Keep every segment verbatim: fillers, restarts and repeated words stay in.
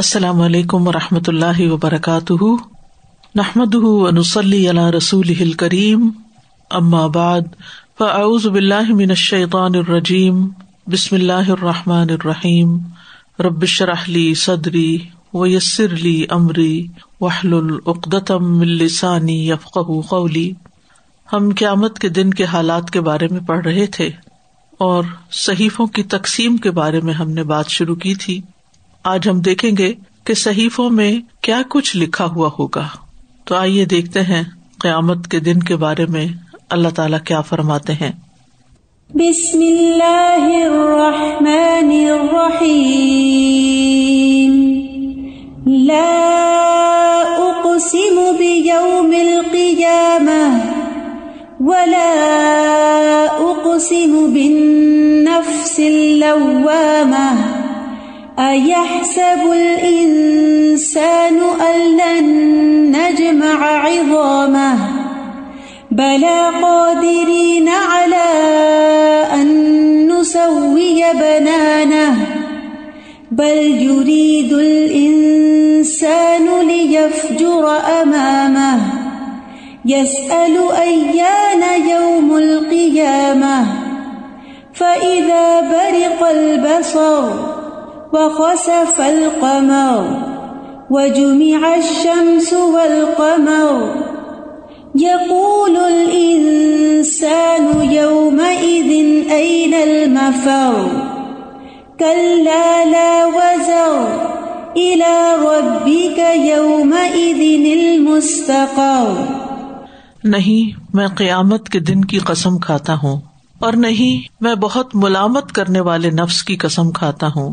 अस्सलामु अलैकुम वरहमतुल्लाहि वबरकातुहु नहमदुहु व नुसल्ली अला रसूलिहिल करीम अम्मा बाद फअऊज़ु बिल्लाहि मिनश शैतानिर रजीम बिस्मिल्लाहिर रहमानिर रहीम रब्बिश्रह ली सदरी व यस्सिर ली अमरी वहलुल उक़्दतम मिन लिसानी यफ़क़हु क़ौली। हम क़यामत के दिन के हालात के बारे में पढ़ रहे थे और सहीफों की तकसीम के बारे में हमने बात शुरू की थी। आज हम देखेंगे कि सहीफों में क्या कुछ लिखा हुआ होगा। तो आइए देखते हैं क़यामत के दिन के बारे में अल्लाह ताला क्या फरमाते हैं। बिस्मिल्लाहिर्रहमानिर्रहीम ला उक़सिमु बियौमिल क़ियामह वला उक़सिमु बिन्नफ्सिल लव्वामह अयहसबुल इंसानु अल्लन नजमअ इज़ामह बला क़ादिरीन अला अन नुसव्विय बनानह बल युरीदुल इंसानु लियफ़जुर अमामह यसअलु अय्यान यौमुल क़ियामह फ़इज़ा बरिक़ल बसर وخسف القمر وجمع الشمس والقمر يقول الإنسان يومئذ أين المفر كلا لا وزر إلى ربك يومئذ المستقر। नहीं मैं क़यामत के दिन की कसम खाता हूँ और नहीं मैं बहुत मुलामत करने वाले नफ्स की कसम खाता हूँ।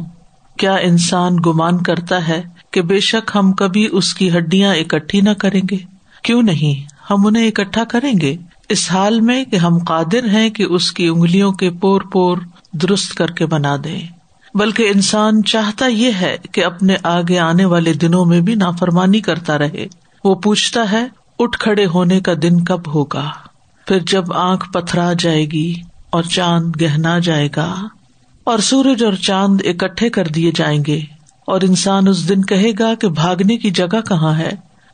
क्या इंसान गुमान करता है कि बेशक हम कभी उसकी हड्डियां इकट्ठी न करेंगे? क्यों नहीं, हम उन्हें इकट्ठा करेंगे इस हाल में कि हम कादिर हैं कि उसकी उंगलियों के पोर पोर दुरुस्त करके बना दें। बल्कि इंसान चाहता ये है कि अपने आगे आने वाले दिनों में भी नाफरमानी करता रहे। वो पूछता है उठ खड़े होने का दिन कब होगा, फिर जब आंख पथरा जाएगी और चांद गहना जाएगा और सूरज और चांद इकट्ठे कर दिए जाएंगे और इंसान उस दिन कहेगा कि भागने की जगह कहाँ है,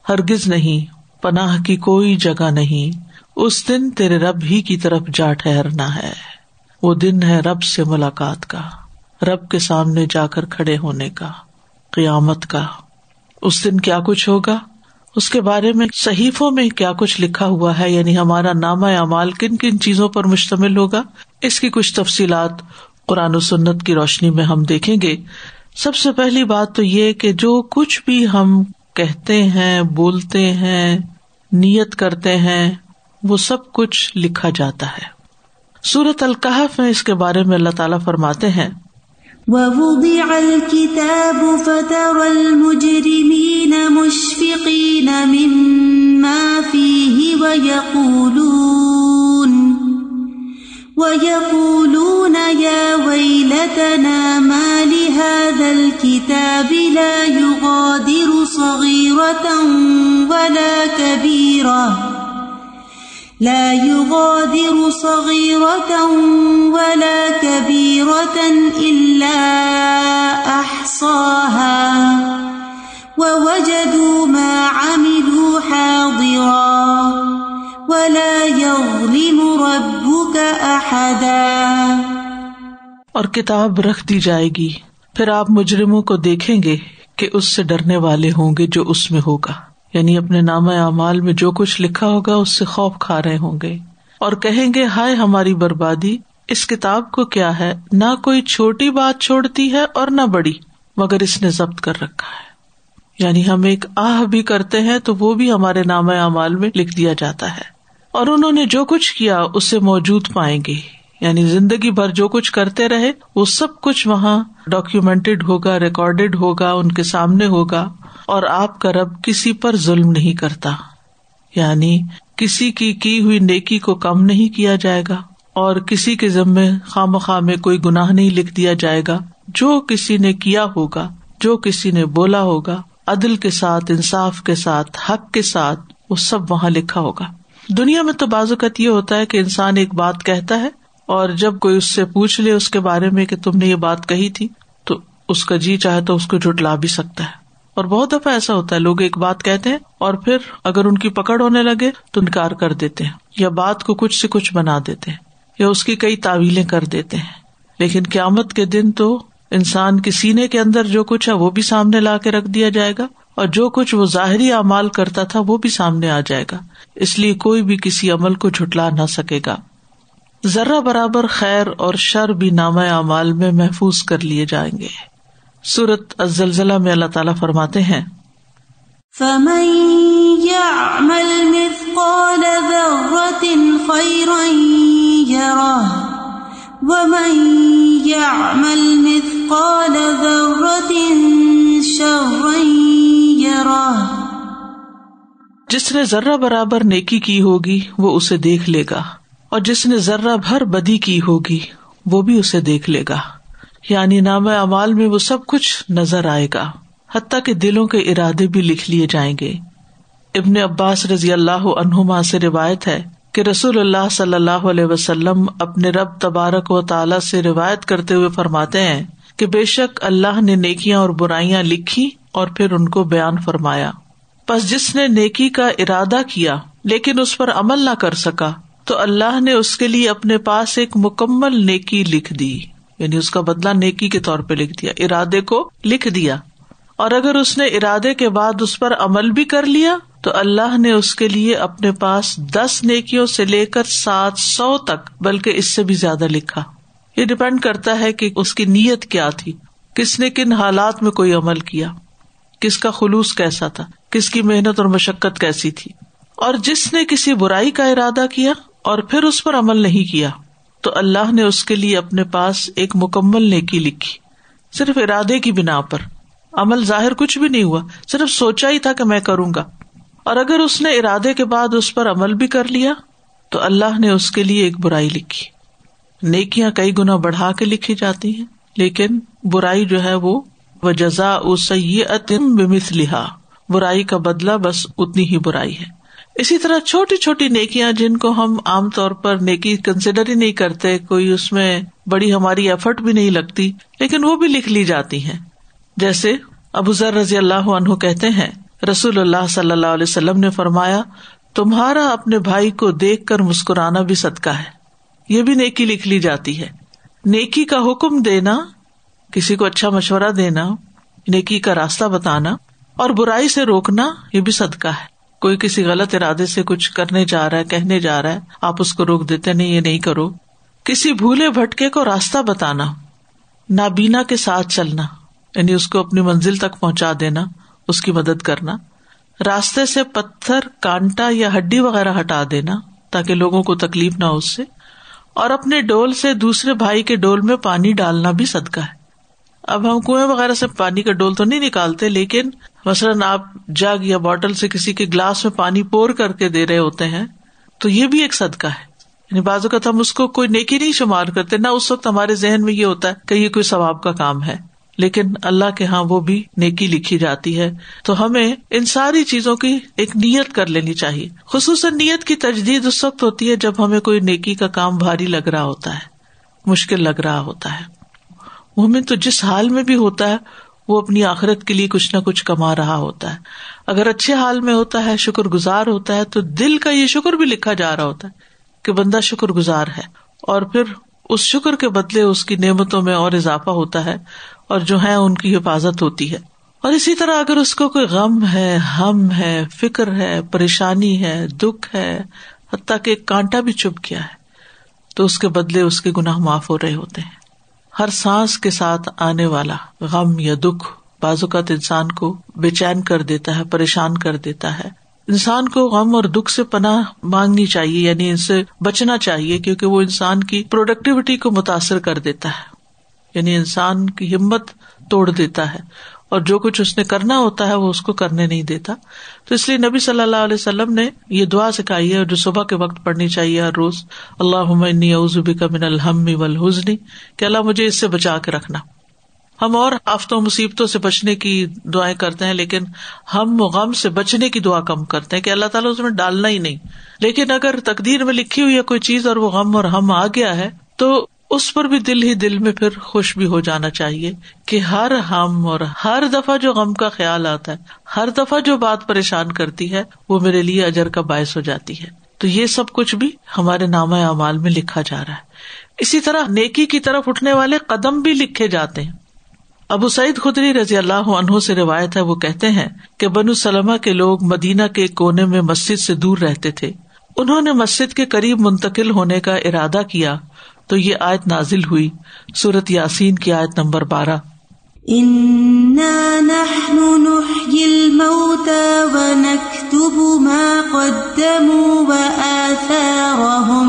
हरगिज नहीं, पनाह की कोई जगह नहीं। उस दिन तेरे रब ही की तरफ जा ठहरना है। वो दिन है रब से मुलाकात का, रब के सामने जाकर खड़े होने का, क़यामत का। उस दिन क्या कुछ होगा उसके बारे में सहीफों में क्या कुछ लिखा हुआ है, यानी हमारा नामा अमाल किन किन चीजों पर मुश्तमिल होगा, इसकी कुछ तफसीलात कुरान और सुन्नत की रोशनी में हम देखेंगे। सबसे पहली बात तो ये कि जो कुछ भी हम कहते हैं, बोलते हैं, नियत करते हैं, वो सब कुछ लिखा जाता है। सूरत अल कहफ में इसके बारे में अल्लाह ताला फरमाते हैं ववुदिअल किताबु फ़तरल मुजरिमीन मुश्फ़िक़ीन मिम्मा फ़ीहि वयक़ूलून وَيَقُولُونَ يَا وَيْلَتَنَا مَا لِهَذَا الْكِتَابِ لَا يُغَادِرُ صَغِيرَةً وَلَا كَبِيرَةً لَا يُغَادِرُ صَغِيرَةً وَلَا كَبِيرَةً إِلَّا أَحْصَاهَا وَوَجَدُوا مَا عَمِلُوا حَاضِرًا وَلَا يَظْلِمُ رَبُّكَ और किताब रख दी जाएगी, फिर आप मुजरिमों को देखेंगे कि उससे डरने वाले होंगे जो उसमें होगा, यानी अपने नामा अमाल में जो कुछ लिखा होगा उससे खौफ खा रहे होंगे और कहेंगे हाय हमारी बर्बादी, इस किताब को क्या है, ना कोई छोटी बात छोड़ती है और ना बड़ी, मगर इसने जब्त कर रखा है। यानी हम एक आह भी करते हैं तो वो भी हमारे नामा अमाल में लिख दिया जाता है और उन्होंने जो कुछ किया उसे मौजूद पाएंगे, यानी जिंदगी भर जो कुछ करते रहे वो सब कुछ वहाँ डॉक्यूमेंटेड होगा, रिकॉर्डेड होगा, उनके सामने होगा। और आपका रब किसी पर जुल्म नहीं करता, यानी किसी की की हुई नेकी को कम नहीं किया जाएगा और किसी के जिम्मे खामखा में कोई गुनाह नहीं लिख दिया जाएगा। जो किसी ने किया होगा, जो किसी ने बोला होगा, अदल के साथ, इंसाफ के साथ, हक के साथ, वो सब वहाँ लिखा होगा। दुनिया में तो बाज़ात ये होता है कि इंसान एक बात कहता है और जब कोई उससे पूछ ले उसके बारे में कि तुमने ये बात कही थी, तो उसका जी चाहे तो उसको झुटला भी सकता है। और बहुत दफा ऐसा होता है लोग एक बात कहते हैं और फिर अगर उनकी पकड़ होने लगे तो इनकार कर देते हैं या बात को कुछ से कुछ बना देते हैं या उसकी कई तावीलें कर देते हैं। लेकिन क़यामत के दिन तो इंसान के सीने के अंदर जो कुछ है वो भी सामने ला के रख दिया जाएगा और जो कुछ वो ज़ाहिरी अमाल करता था वो भी सामने आ जाएगा, इसलिए कोई भी किसी अमल को झुटला ना सकेगा। जर्रा बराबर खैर और शर भी नामा अमाल में महफूज कर लिए जाएंगे। सूरत अज़्ज़लज़ला में अल्लाह ताला फरमाते हैं, फमन यअमल मिस्काल ज़र्रतिन खैरन यरह वमन यअमल मिस्काल ज़र्रतिन शर्रन यरह। जिसने जर्रा बराबर नेकी की होगी वो उसे देख लेगा और जिसने जर्रा भर बदी की होगी वो भी उसे देख लेगा, यानी नामे अमाल में वो सब कुछ नजर आएगा, हत्ता के दिलों के इरादे भी लिख लिए जाएंगे। इब्ने अब्बास रजी अल्लाह अन्हुमा से रिवायत है कि रसूलुल्लाह सल्लल्लाहु अलैहि वसल्लम अपने रब तबारक व तआला से रिवायत करते हुए फरमाते हैं कि बेशक अल्लाह ने नेकियां और बुराइयां लिखी और फिर उनको बयान फरमाया। बस जिसने नेकी का इरादा किया लेकिन उस पर अमल न कर सका तो अल्लाह ने उसके लिए अपने पास एक मुकम्मल नेकी लिख दी, यानी उसका बदला नेकी के तौर पे लिख दिया, इरादे को लिख दिया। और अगर उसने इरादे के बाद उस पर अमल भी कर लिया तो अल्लाह ने उसके लिए अपने पास दस नेकियों से लेकर सात सौ तक बल्कि इससे भी ज्यादा लिखा। ये डिपेंड करता है कि उसकी नीयत क्या थी, किसने किन हालात में कोई अमल किया, किसका खुलूस कैसा था, किसकी मेहनत और मशक्कत कैसी थी। और जिसने किसी बुराई का इरादा किया और फिर उस पर अमल नहीं किया तो अल्लाह ने उसके लिए अपने पास एक मुकम्मल नेकी लिखी, सिर्फ इरादे की बिना पर, अमल जाहिर कुछ भी नहीं हुआ, सिर्फ सोचा ही था कि मैं करूंगा। और अगर उसने इरादे के बाद उस पर अमल भी कर लिया तो अल्लाह ने उसके लिए एक बुराई लिखी। नेकियां कई गुना बढ़ा के लिखी जाती हैं लेकिन बुराई जो है वो वजज़ाउ सय्यअतिन बिमिस्लिहा, बुराई का बदला बस उतनी ही बुराई है। इसी तरह छोटी छोटी नेकियां जिनको हम आमतौर पर नेकी कंसिडर ही नहीं करते, कोई उसमें बड़ी हमारी एफर्ट भी नहीं लगती, लेकिन वो भी लिख ली जाती हैं। जैसे अबू ज़र रज़ियल्लाहु अन्हु कहते हैं, रसूलुल्लाह सल्लल्लाहु अलैहि वसल्लम ने फरमाया, तुम्हारा अपने भाई को देखकर मुस्कुराना भी सदका है। ये भी नेकी लिख ली जाती है। नेकी का हुक्म देना, किसी को अच्छा मशवरा देना, नेकी का रास्ता बताना और बुराई से रोकना, ये भी सदका है। कोई किसी गलत इरादे से कुछ करने जा रहा है, कहने जा रहा है, आप उसको रोक देते नहीं, ये नहीं करो। किसी भूले भटके को रास्ता बताना, नाबीना के साथ चलना, यानी उसको अपनी मंजिल तक पहुंचा देना, उसकी मदद करना। रास्ते से पत्थर, कांटा या हड्डी वगैरह हटा देना ताकि लोगों को तकलीफ ना हो उससे। और अपने डोल से दूसरे भाई के डोल में पानी डालना भी सदका है। अब हम कुएं वगैरह से पानी का डोल तो नहीं निकालते, लेकिन मसलन आप जग या बोतल से किसी के ग्लास में पानी पोर करके दे रहे होते हैं तो ये भी एक सदका है। यानी बाजू का हम उसको कोई नेकी नहीं शुमार करते, ना उस वक्त हमारे जहन में ये होता है कि ये कोई सवाब का काम है, लेकिन अल्लाह के यहाँ वो भी नेकी लिखी जाती है। तो हमें इन सारी चीजों की एक नीयत कर लेनी चाहिए। खुसूसन नीयत की तजदीद उस वक्त होती है जब हमें कोई नेकी का काम भारी लग रहा होता है, मुश्किल लग रहा होता है। मोमिन तो जिस हाल में भी होता है वो अपनी आखिरत के लिए कुछ ना कुछ कमा रहा होता है। अगर अच्छे हाल में होता है, शुक्रगुजार होता है, तो दिल का ये शुक्र भी लिखा जा रहा होता है कि बंदा शुक्रगुजार है, और फिर उस शुक्र के बदले उसकी नेमतों में और इजाफा होता है और जो है उनकी हिफाजत होती है। और इसी तरह अगर उसको कोई गम है, हम है, फिक्र है, परेशानी है, दुख है, हत्ता कि एक कांटा भी चुभ गया है तो उसके बदले उसके गुनाह माफ हो रहे होते हैं। हर सांस के साथ आने वाला गम या दुख बाजुकात इंसान को बेचैन कर देता है, परेशान कर देता है। इंसान को गम और दुख से पनाह मांगनी चाहिए, यानी इनसे बचना चाहिए, क्योंकि वो इंसान की प्रोडक्टिविटी को मुतासर कर देता है, यानी इंसान की हिम्मत तोड़ देता है और जो कुछ उसने करना होता है वो उसको करने नहीं देता। तो इसलिए नबी सल्लल्लाहु अलैहि वसल्लम ने ये दुआ सिखाई है जो सुबह के वक्त पढ़नी चाहिए हर रोज, अल्लाहुम्मा इन्नी औज़ु बिका मिनल हम्मि वल हुज़्नि, कि अल्लाह मुझे इससे बचा के रखना। हम और आफतों मुसीबतों से बचने की दुआएं करते हैं लेकिन हम गम से बचने की दुआ कम करते हैं कि अल्लाह ताला उसमें डालना ही नहीं। लेकिन अगर तकदीर में लिखी हुई है कोई चीज और वो गम और हम आ गया है तो उस पर भी दिल ही दिल में फिर खुश भी हो जाना चाहिए कि हर हम और हर दफा जो गम का ख्याल आता है, हर दफा जो बात परेशान करती है, वो मेरे लिए अजर का बायस हो जाती है। तो ये सब कुछ भी हमारे नामा अमाल में लिखा जा रहा है। इसी तरह नेकी की तरफ उठने वाले कदम भी लिखे जाते हैं। अबू सईद खुदरी रजी अल्लाह अन्हु से रिवायत है, वो कहते हैं कि बनु सलमा के लोग मदीना के कोने में मस्जिद से दूर रहते थे। उन्होंने मस्जिद के करीब मुंतकिल होने का इरादा किया तो ये आयत नाजिल हुई, सूरत यासीन की आयत नंबर बारह। इन्ना नहनु नहयिल मौता व नक्तुबु मा क़द्दमू व आथारहुम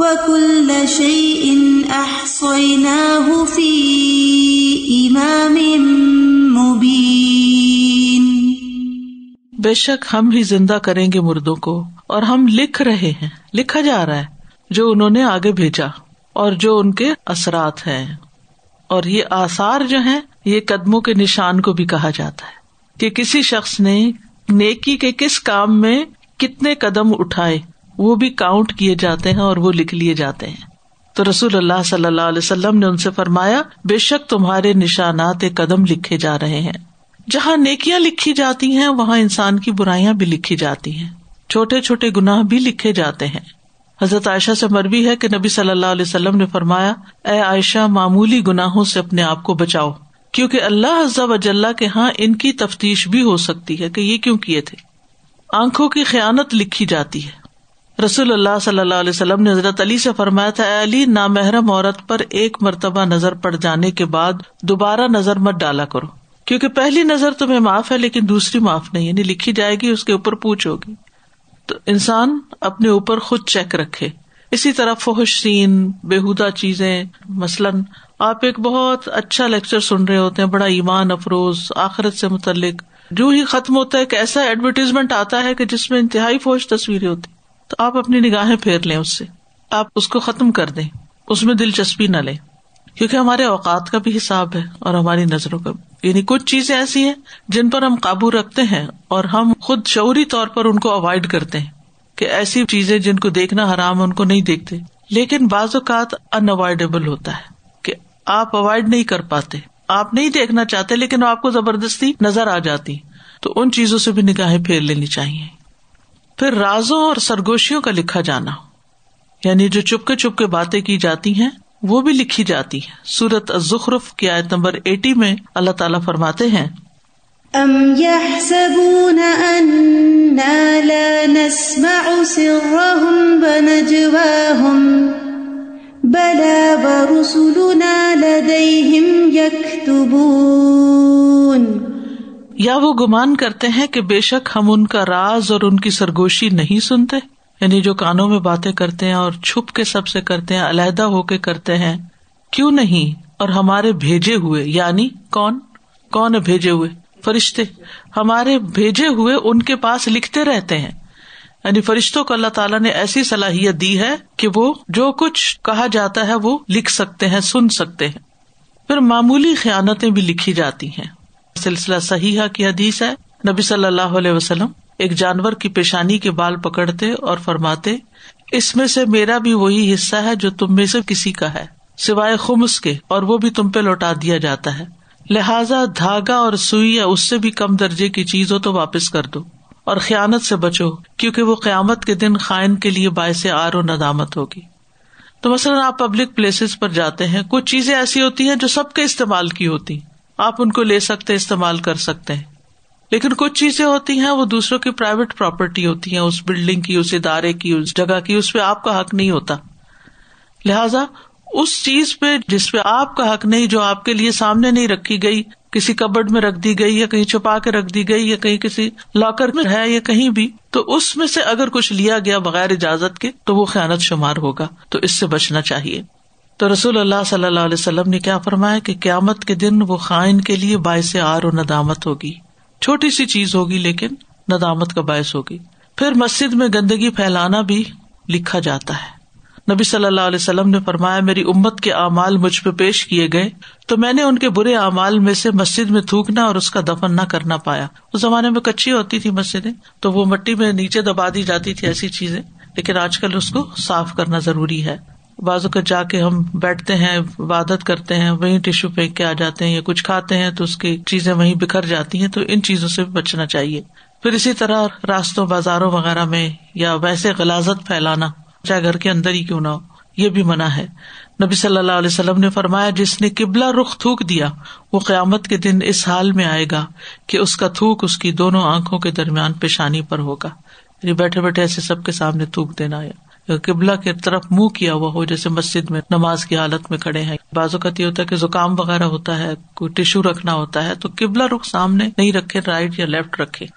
व कुल्ल शैइन अहसयनाहु फी इमामिम मुबीन। बेशक हम ही जिंदा करेंगे मुर्दों को, और हम लिख रहे हैं, लिखा जा रहा है जो उन्होंने आगे भेजा और जो उनके असरात हैं। और ये आसार जो हैं, ये कदमों के निशान को भी कहा जाता है कि किसी शख्स ने नेकी के किस काम में कितने कदम उठाए, वो भी काउंट किए जाते हैं और वो लिख लिए जाते हैं। तो रसूलुल्लाह सल्लल्लाहु अलैहि वसल्लम ने उनसे फरमाया, बेशक तुम्हारे निशानात कदम लिखे जा रहे हैं। जहाँ नेकियां लिखी जाती हैं, वहाँ इंसान की बुराइयां भी लिखी जाती हैं, छोटे छोटे गुनाह भी लिखे जाते हैं। हजरत आयशा से मरवी है कि नबी सल्लल्लाहु अलैहि वसल्लम ने फरमाया, ए आयशा, मामूली गुनाहों से अपने आप को बचाओ, क्योंकि अल्लाह अज़्ज़ा व जल्ला के यहाँ इनकी तफ्तीश भी हो सकती है कि ये क्यों किए थे। आंखों की खयानत लिखी जाती है। रसूलुल्लाह सल्लल्लाहु अलैहि वसल्लम ने हजरत अली से फरमाया था, ए अली, नामहरम औरत पर एक मरतबा नजर पड़ जाने के बाद दोबारा नजर मत डाला करो, क्योंकि पहली नजर तुम्हें माफ है लेकिन दूसरी माफ नहीं, यानी लिखी जाएगी, उसके ऊपर पूछ होगी। तो इंसान अपने ऊपर खुद चेक रखे। इसी तरह फहश सीन, बेहुदा चीजें, मसलन आप एक बहुत अच्छा लेक्चर सुन रहे होते हैं, बड़ा ईमान अफरोज, आखिरत से मुतल्लिक, जो ही खत्म होता है एक ऐसा एडवर्टीजमेंट आता है कि जिसमें इंतहाई फहश तस्वीरें होती, तो आप अपनी निगाहें फेर लें उससे, आप उसको खत्म कर दें, उसमें दिलचस्पी न लें, क्योंकि हमारे औकात का भी हिसाब है और हमारी नजरों का भी। यानी कुछ चीजें ऐसी हैं जिन पर हम काबू रखते हैं और हम खुद शऊरी तौर पर उनको अवॉइड करते हैं कि ऐसी चीजें जिनको देखना हराम है उनको नहीं देखते, लेकिन बाज़ औक़ात अनअवॉइडेबल होता है कि आप अवॉइड नहीं कर पाते, आप नहीं देखना चाहते लेकिन आपको जबरदस्ती नजर आ जाती, तो उन चीजों से भी निगाहें फेर लेनी चाहिए। फिर राजों और सरगोशियों का लिखा जाना, यानी जो चुपके चुपके बातें की जाती हैं, वो भी लिखी जाती है। सूरत अज़्ज़ुख़रुफ़ की आयत नंबर अस्सी में अल्लाह ताला फरमाते हैं, अम यहसबूना अन्ना ला नस्मउ सिर्रहुम व नज्वाहुम बला व रुसुलुना लदैहिम यक्तुबून। या वो गुमान करते हैं कि बेशक हम उनका राज और उनकी सरगोशी नहीं सुनते, यानी जो कानों में बातें करते हैं और छुप के सबसे करते हैं, अलहदा होके करते हैं, क्यों नहीं, और हमारे भेजे हुए, यानी कौन कौन है भेजे हुए? फरिश्ते हमारे भेजे हुए उनके पास लिखते रहते हैं। यानी फरिश्तों को अल्लाह ताला ने ऐसी सलाहियत दी है कि वो जो कुछ कहा जाता है वो लिख सकते हैं, सुन सकते हैं। फिर मामूली खयानतें भी लिखी जाती हैं। सिलसिला सहीहा की हदीस है, नबी सल्लल्लाहु अलैहि वसल्लम एक जानवर की पेशानी के बाल पकड़ते और फरमाते, इसमें से मेरा भी वही हिस्सा है जो तुम में से किसी का है, सिवाय खुम्स के, और वो भी तुम पे लौटा दिया जाता है, लिहाजा धागा और सुई या उससे भी कम दर्जे की चीज हो तो वापस कर दो, और खयानत से बचो क्योंकि वो क़यामत के दिन खाइन के लिए बायसे आर और नदामत होगी। तो मसलन आप पब्लिक प्लेसेस पर जाते हैं, कुछ चीजें ऐसी होती हैं जो सबके इस्तेमाल की होती, आप उनको ले सकते, इस्तेमाल कर सकते हैं, लेकिन कुछ चीजें होती हैं वो दूसरों की प्राइवेट प्रॉपर्टी होती हैं, उस बिल्डिंग की, उस इदारे की, उस जगह की, उस पे आपका हक नहीं होता। लिहाजा उस चीज पे जिस पे आपका हक नहीं, जो आपके लिए सामने नहीं रखी गई, किसी कबर्ड में रख दी गई या कहीं छुपा के रख दी गई या कहीं किसी लॉकर में है या कहीं भी, तो उसमें से अगर कुछ लिया गया बगैर इजाजत के तो वो खयानत शुमार होगा, तो इससे बचना चाहिए। तो रसूलुल्लाह सल्लल्लाहु अलैहि वसल्लम ने क्या फरमाया कि क़यामत के दिन वो खाइन के लिए बायसे आर और नदामत होगी, छोटी सी चीज होगी लेकिन नदामत का बायस होगी। फिर मस्जिद में गंदगी फैलाना भी लिखा जाता है। नबी सल्लल्लाहु अलैहि वसल्लम ने फरमाया, मेरी उम्मत के अमाल मुझ पे पेश किए गए तो मैंने उनके बुरे अमाल में से मस्जिद में थूकना और उसका दफन न करना पाया। उस जमाने में कच्ची होती थी मस्जिदें, तो वो मिट्टी में नीचे दबा दी जाती थी ऐसी चीजें, लेकिन आजकल उसको साफ करना जरूरी है। बाजू का जाके हम बैठते हैं, इबादत करते हैं, वहीं टिश्यू फेंक के आ जाते हैं या कुछ खाते हैं तो उसकी चीजें वहीं बिखर जाती हैं, तो इन चीजों से बचना चाहिए। फिर इसी तरह रास्तों, बाजारों वगैरह में या वैसे गलाजत फैलाना, चाहे घर के अंदर ही क्यों ना हो, ये भी मना है। नबी सल्लल्लाहु अलैहि वसल्लम ने फरमाया, जिसने किबला रुख थूक दिया वो क़यामत के दिन इस हाल में आएगा कि उसका थूक उसकी दोनों आंखों के दरमियान पेशानी पर होगा। बैठे बैठे ऐसे सबके सामने थूक देना है, किबला की तरफ मुंह किया हुआ हो, जैसे मस्जिद में नमाज की हालत में खड़े हैं। बाजू का ये होता है कि जुकाम वगैरह होता है, कोई टिश्यू रखना होता है, तो किबला रुख सामने नहीं रखे, राइट या लेफ्ट रखे।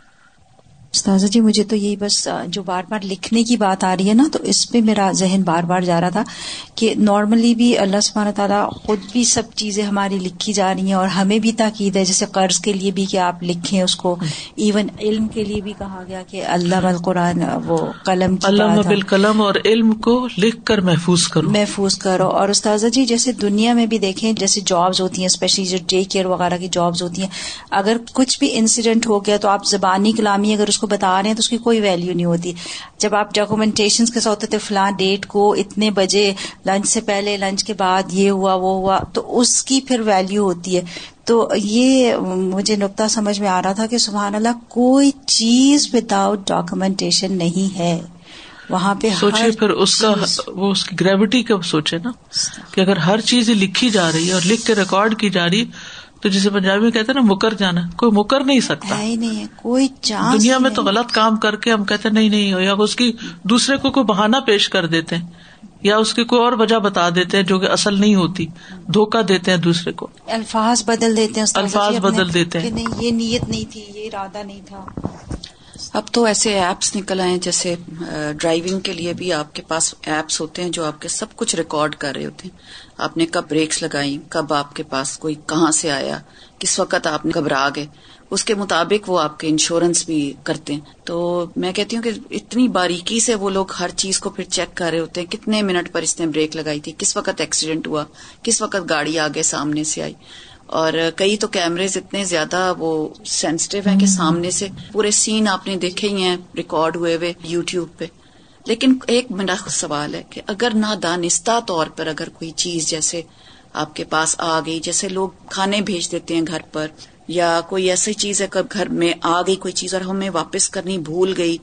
उस्ताज़ा जी, मुझे तो यही बस जो बार बार लिखने की बात आ रही है ना, तो इस पे मेरा जहन बार बार जा रहा था कि नॉर्मली भी अल्लाह सुब्हानहू तआला खुद भी सब चीज़ें हमारी लिखी जा रही हैं और हमें भी ताकीद है, जैसे कर्ज के लिए भी कि आप लिखें उसको, इवन इल्म के लिए भी कहा गया कि अल्लामा अल कुरान, वो कलम, अल्लामा बिल कलम, और इल्म को लिख कर महफूज करो महफूज करो। और उस्ताज़ा जी, जैसे दुनिया में भी देखें, जैसे जॉब्स होती हैं, स्पेशली जो डे केयर वगैरह की जॉब्स होती हैं, अगर कुछ भी इंसिडेंट हो गया तो आप जबानी कलामी अगर उसको बता रहे हैं तो उसकी कोई वैल्यू नहीं होती। जब आप डॉक्यूमेंटेशन के साथ होते थे, फलां डेट को इतने बजे, लंच से पहले, लंच के बाद, ये हुआ वो हुआ, तो उसकी फिर वैल्यू होती है। तो ये मुझे नुक्ता समझ में आ रहा था कि सुभान अल्लाह, कोई चीज विदाउट डॉक्यूमेंटेशन नहीं है। वहां पे सोचिए फिर उसका वो उसकी ग्रेविटी कब सोचे ना, कि अगर हर चीज लिखी जा रही है और लिख के रिकॉर्ड की जा रही, तो जिसे पंजाबी में कहते हैं ना, मुकर जाना, कोई मुकर नहीं सकता है, नहीं है कोई चांस। दुनिया में तो गलत काम करके हम कहते हैं नहीं नहीं हो, या उसकी दूसरे को कोई बहाना पेश कर देते हैं, या उसकी कोई और वजह बता देते हैं जो कि असल नहीं होती, धोखा देते हैं दूसरे को, अल्फाज बदल देते हैं, अल्फाज बदल देते हैं, नहीं ये नीयत नहीं थी, ये इरादा नहीं था। अब तो ऐसे एप्स निकल आए हैं, जैसे ड्राइविंग के लिए भी आपके पास एप्स होते हैं जो आपके सब कुछ रिकॉर्ड कर रहे होते हैं। आपने कब ब्रेक्स लगाई, कब आपके पास कोई कहाँ से आया, किस वक्त आपने घबरा गए, उसके मुताबिक वो आपके इंश्योरेंस भी करते हैं। तो मैं कहती हूँ कि इतनी बारीकी से वो लोग हर चीज को फिर चेक कर रहे होते हैं, कितने मिनट पर इसने ब्रेक लगाई थी, किस वक्त एक्सीडेंट हुआ, किस वक्त गाड़ी आगे सामने से आई। और कई तो कैमरेज इतने ज्यादा वो सेंसिटिव हैं कि सामने से पूरे सीन आपने देखे ही हैं रिकॉर्ड हुए हुए यूट्यूब पे। लेकिन एक मेरा सवाल है कि अगर नादानिस्ता तौर पर अगर कोई चीज जैसे आपके पास आ गई, जैसे लोग खाने भेज देते हैं घर पर, या कोई ऐसी चीज है कब घर में आ गई कोई चीज और हमें वापस करनी भूल गई,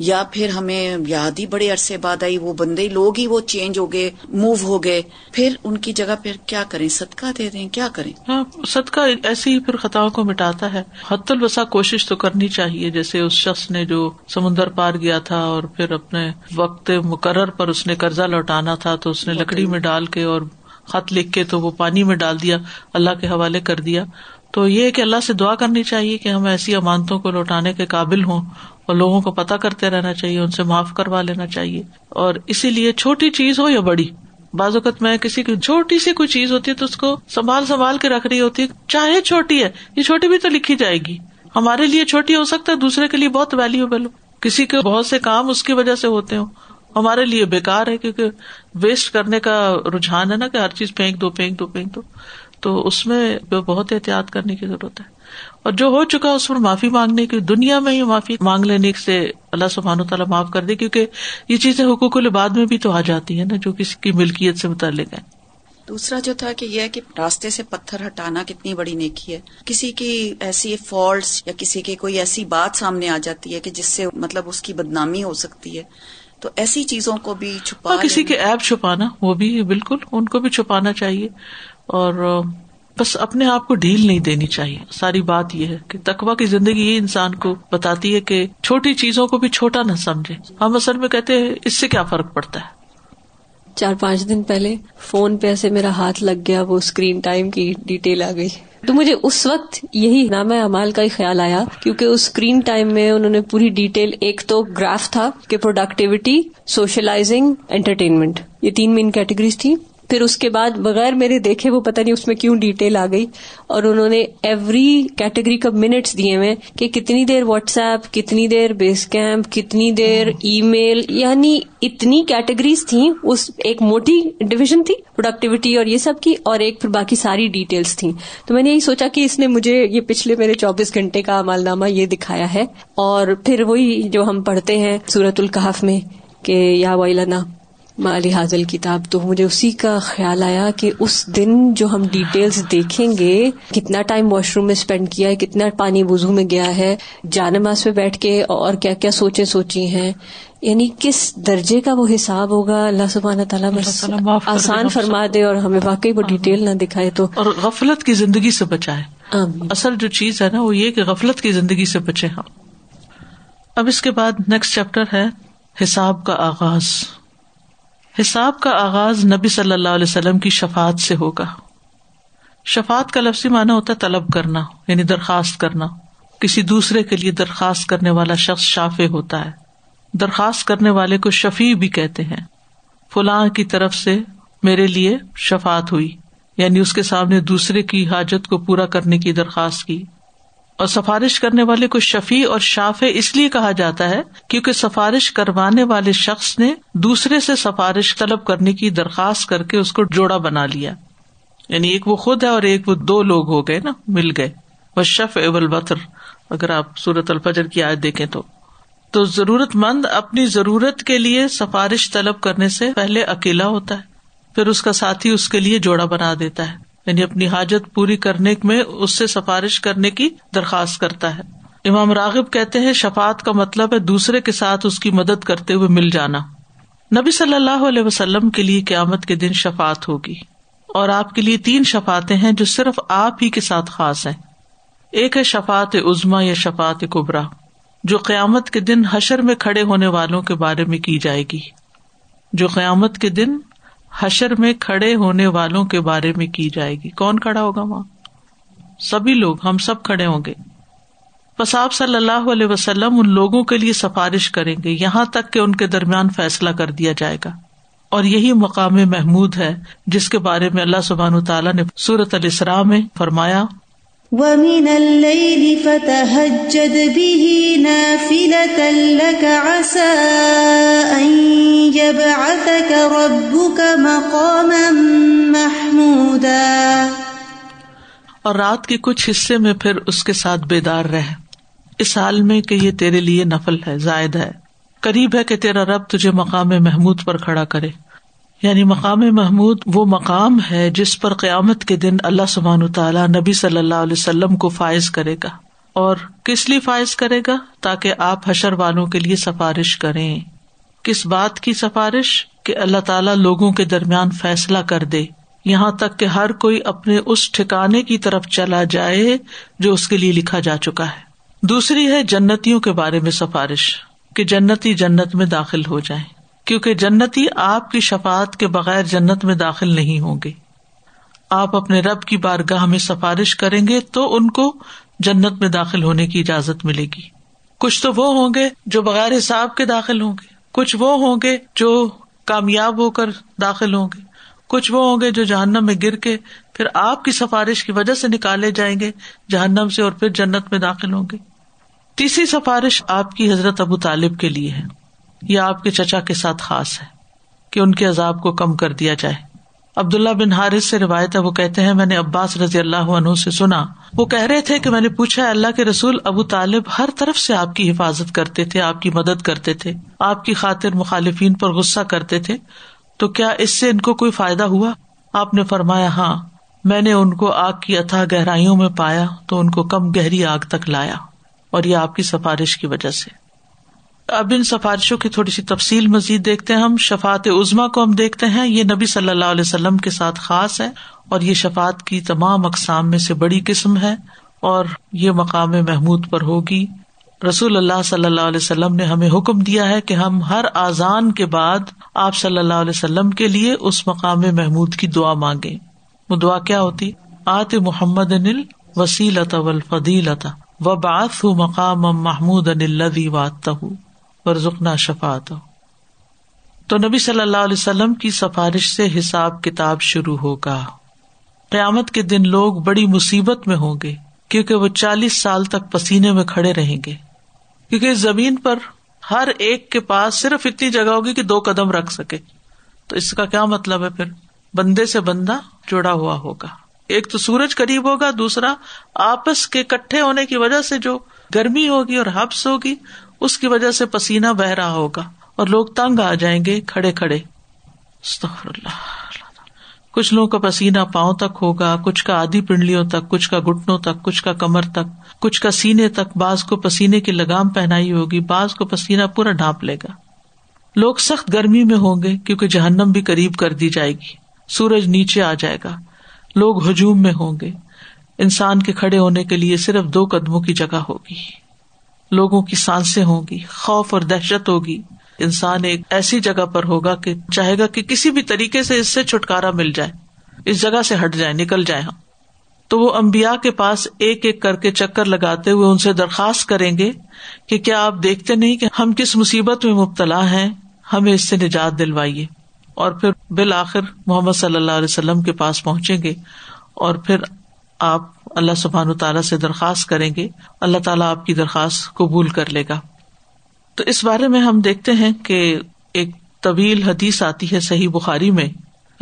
या फिर हमें याद ही बड़े अरसे बाद आई, वो बंदे लोग ही वो चेंज हो गए, मूव हो गए, फिर उनकी जगह फिर क्या करें, सदका दे दें, क्या करें? हाँ, सदका ऐसे ही फिर खताओं को मिटाता है। हत्तुल वसा कोशिश तो करनी चाहिए, जैसे उस शख्स ने जो समुंदर पार गया था और फिर अपने वक्त मुकर्रर पर उसने कर्जा लौटाना था, तो उसने लकड़ी में डाल के और खत लिख के तो वो पानी में डाल दिया, अल्लाह के हवाले कर दिया। तो ये कि अल्लाह से दुआ करनी चाहिए कि हम ऐसी अमानतों को लौटाने के काबिल हों, और लोगों को पता करते रहना चाहिए, उनसे माफ करवा लेना चाहिए। और इसीलिए छोटी चीज हो या बड़ी, बाज़ औक़ात में किसी की छोटी सी कोई चीज होती है तो उसको संभाल संभाल के रख रही होती है, चाहे छोटी है, ये छोटी भी तो लिखी जाएगी। हमारे लिए छोटी हो सकता है, दूसरे के लिए बहुत वैल्यूएबल हो। किसी के बहुत से काम उसकी वजह से होते हो, हमारे लिए बेकार है, क्योंकि वेस्ट करने का रुझान है ना, कि हर चीज फेंक दो फेंक दो फेंक दो। तो उसमें बहुत एहतियात करने की जरूरत है, और जो हो चुका उस पर माफी मांगने की, दुनिया में ही माफी मांग लेने से अल्लाह सुब्हानहू तआला माफ कर दे, क्योंकि ये चीजें हुकूकुल इबाद में भी तो आ जाती है ना, जो किसी की मिल्कियत से मुताल्लिक है। दूसरा जो था कि यह है कि रास्ते से पत्थर हटाना कितनी बड़ी नेकी है। किसी की ऐसी फॉल्ट या किसी की कोई ऐसी बात सामने आ जाती है कि जिससे मतलब उसकी बदनामी हो सकती है, तो ऐसी चीजों को भी छुपा, किसी के ऐब छुपाना, वो भी बिल्कुल उनको भी छुपाना चाहिए। और बस अपने आप को ढील नहीं देनी चाहिए। सारी बात यह है कि तकवा की जिंदगी ये इंसान को बताती है कि छोटी चीजों को भी छोटा ना समझे। हम असल में कहते हैं इससे क्या फर्क पड़ता है। चार पांच दिन पहले फोन पे ऐसे मेरा हाथ लग गया, वो स्क्रीन टाइम की डिटेल आ गई, तो मुझे उस वक्त यही नाम अमाल का ही ख्याल आया, क्योंकि उस स्क्रीन टाइम में उन्होंने पूरी डिटेल, एक तो ग्राफ था कि प्रोडक्टिविटी, सोशलाइजिंग, एंटरटेनमेंट, ये तीन मेन कैटेगरीज थी। फिर उसके बाद बगैर मेरे देखे वो पता नहीं उसमें क्यों डिटेल आ गई, और उन्होंने एवरी कैटेगरी का मिनट्स दिए हुए कि कितनी देर व्हाट्सएप, कितनी देर बेस कैंप, कितनी देर ईमेल, यानी इतनी कैटेगरीज थी। उस एक मोटी डिवीजन थी प्रोडक्टिविटी और ये सब की, और एक फिर बाकी सारी डिटेल्स थी। तो मैंने यही सोचा कि इसने मुझे ये पिछले मेरे चौबीस घंटे का अमालनामा ये दिखाया है। और फिर वही जो हम पढ़ते हैं सूरतुल कहफ में कि या वैलना माली हाजल किताब, तो मुझे उसी का ख्याल आया कि उस दिन जो हम डिटेल्स देखेंगे, कितना टाइम वॉशरूम में स्पेंड किया है, कितना पानी वुजू में गया है, जानमाज पे बैठ के और क्या क्या सोचे सोची हैं, यानी किस दर्जे का वो हिसाब होगा। अल्लाह सुब्हाना ताला बस आसान फरमा दे और हमें वाकई वो डिटेल ना दिखाए तो, और गफलत की जिंदगी से बचाए। असल जो चीज है ना वो ये कि गफलत की जिंदगी से बचे हम। अब इसके बाद नेक्स्ट चैप्टर है हिसाब का आगाज। हिसाब का आगाज नबी सल्लल्लाहु अलैहि वसल्लम की शफात से होगा। शफात का लफ्ज़ी माना होता है तलब करना, यानी दरखास्त करना। किसी दूसरे के लिए दरखास्त करने वाला शख्स शाफे होता है। दरखास्त करने वाले को शफी भी कहते हैं। फुलां की तरफ से मेरे लिए शफात हुई, यानी उसके सामने दूसरे की हाजत को पूरा करने की दरखास्त की। और सिफारिश करने वाले को शफी और शाफे इसलिए कहा जाता है क्योंकि सिफारिश करवाने वाले शख्स ने दूसरे से सिफारिश तलब करने की दरखास्त करके उसको जोड़ा बना लिया, यानी एक वो खुद है और एक वो दो लोग हो गए ना, मिल गए। वश्शफ़अ वल्वतर, अगर आप सूरत अल-फजर की आयत देखें तो तो जरूरतमंद अपनी जरूरत के लिए सिफारिश तलब करने से पहले अकेला होता है, फिर उसका साथी उसके लिए जोड़ा बना देता है, यानी अपनी हाजत पूरी करने में उससे सिफारिश करने की दरखास्त करता है। इमाम रागिब कहते हैं शफात का मतलब है दूसरे के साथ उसकी मदद करते हुए मिल जाना। नबी सल्लल्लाहु अलैहि वसल्लम के लिए क़यामत के दिन शफात होगी, और आपके लिए तीन शफातें हैं जो सिर्फ आप ही के साथ खास हैं। एक है शफात उज़्मा या शफात कुबरा, जो क़यामत के दिन हशर में खड़े होने वालों के बारे में की जाएगी, जो क़यामत के दिन हशर में खड़े होने वालों के बारे में की जाएगी। कौन खड़ा होगा वहां? सभी लोग, हम सब खड़े होंगे। बस आप सल्लल्लाहु अलैहि वसल्लम उन लोगों के लिए सिफारिश करेंगे, यहाँ तक कि उनके दरमियान फैसला कर दिया जाएगा। और यही मकाम महमूद है जिसके बारे में अल्लाह सुब्हानहू तआला ने सूरत अल-इसरा में फरमाया, وَمِنَ اللَّيْلِ فَتَهَجَّدْ بِهِ نَافِلَةً لَكَ عَسَىٰ أَن يَبْعَثَكَ رَبُّكَ مَقَامًا مَّحْمُودًا। और रात के कुछ हिस्से में फिर उसके साथ बेदार रह, इस हाल में कि ये तेरे लिए नफल है, जायद है, करीब है कि तेरा रब तुझे मकाम महमूद पर खड़ा करे। यानी मकाम महमूद वो मकाम है जिस पर क़यामत के दिन अल्लाह सुब्हानहू तआला नबी सल्लल्लाहु अलैहि वसल्लम को फायज करेगा। और किस लिए फायज करेगा? ताकि आप हशर वालों के लिए सिफारिश करें। किस बात की सिफारिश? कि अल्लाह ताला लोगों के दरमियान फैसला कर दे, यहाँ तक कि हर कोई अपने उस ठिकाने की तरफ चला जाए जो उसके लिए लिखा जा चुका है। दूसरी है जन्नतियों के बारे में सिफारिश, कि जन्नती जन्नत में दाखिल हो जाए, क्योंकि जन्नती आपकी शफात के बगैर जन्नत में दाखिल नहीं होंगे। आप अपने रब की बारगाह में सिफारिश करेंगे तो उनको जन्नत में दाखिल होने की इजाजत मिलेगी। कुछ तो वो होंगे जो बगैर हिसाब के दाखिल होंगे, कुछ वो होंगे जो कामयाब होकर दाखिल होंगे, कुछ वो होंगे जो जहन्नम में गिर के फिर आपकी सिफारिश की वजह से निकाले जाएंगे जहन्नम से और फिर जन्नत में दाखिल होंगे। तीसरी सिफारिश आपकी हजरत अबू तालिब के लिए है। यह आपके चचा के साथ खास है कि उनके अजाब को कम कर दिया जाए। अब्दुल्ला बिन हारिस से रिवायत है, वो कहते हैं मैंने अब्बास रजी अल्लाह अन्हु से सुना, वो कह रहे थे कि मैंने पूछा अल्लाह के रसूल, अबू तालिब हर तरफ से आपकी हिफाजत करते थे, आपकी मदद करते थे, आपकी खातिर मुखालिफीन पर गुस्सा करते थे, तो क्या इससे इनको कोई फायदा हुआ? आपने फरमाया हाँ, मैंने उनको आग की अथाह गहराइयों में पाया तो उनको कम गहरी आग तक लाया, और यह आपकी सिफारिश की वजह से। अब इन सिफारिशों की थोड़ी सी तफसील मजीद देखते हैं हम। शफात उज़्मा को हम देखते हैं, ये नबी सल्लल्लाहु अलैहि वसल्लम के साथ खास है, और ये शफात की तमाम अकसाम में से बड़ी किस्म है, और ये मकाम महमूद पर होगी। रसूल अल्लाह सल्लल्लाहु अलैहि वसल्लम ने हमें हुक्म दिया है कि हम हर आजान के बाद आप सल्लल्लाहु अलैहि वसल्लम के लिए उस मकाम महमूद की दुआ मांगे। वो दुआ क्या होती? आते मुहम्मदनिल वसीलता वल फदीलता वबअसहु मकामम महमूदन अल्लज़ी वअतहु वर्ज़ुक़ना शफ़ाअतहु। तो नबी सल्लल्लाहु अलैहि वसल्लम की सिफारिश से हिसाब किताब शुरू होगा। क़यामत के दिन लोग बड़ी मुसीबत में होंगे, क्योंकि वो चालीस साल तक पसीने में खड़े रहेंगे, क्योंकि जमीन पर हर एक के पास सिर्फ इतनी जगह होगी कि दो कदम रख सके। तो इसका क्या मतलब है? फिर बंदे से बंदा जुड़ा हुआ होगा। एक तो सूरज करीब होगा, दूसरा आपस के इकट्ठे होने की वजह से जो गर्मी होगी और हब्स होगी उसकी वजह से पसीना बह रहा होगा, और लोग तंग आ जाएंगे खड़े खड़े। अस्तग़फिरुल्लाह। कुछ लोगों का पसीना पांव तक होगा, कुछ का आधी पिंडलियों तक, कुछ का घुटनों तक, कुछ का कमर तक, कुछ का सीने तक। बाज को पसीने की लगाम पहनाई होगी, बाज को पसीना पूरा ढांप लेगा। लोग सख्त गर्मी में होंगे क्योंकि जहन्नम भी करीब कर दी जाएगी, सूरज नीचे आ जाएगा। लोग हुजूम में होंगे, इंसान के खड़े होने के लिए सिर्फ दो कदमों की जगह होगी। लोगों की सांसें होंगी, खौफ और दहशत होगी। इंसान एक ऐसी जगह पर होगा कि चाहेगा कि किसी भी तरीके से इससे छुटकारा मिल जाए, इस जगह से हट जाए, निकल जाए हम। तो वो अंबिया के पास एक एक करके चक्कर लगाते हुए उनसे दरखास्त करेंगे कि क्या आप देखते नहीं कि हम किस मुसीबत में मुब्तला हैं, हमें इससे निजात दिलवाइए। और फिर बिल आखिर मोहम्मद सल्लल्लाहु अलैहि वसल्लम के पास पहुंचेंगे और फिर आप अल्लाह सुब्हानहू तआला से दरखास्त करेंगे, अल्लाह ताला आपकी दरखास्त कबूल कर लेगा। तो इस बारे में हम देखते हैं कि एक तवील हदीस आती है सही बुखारी में।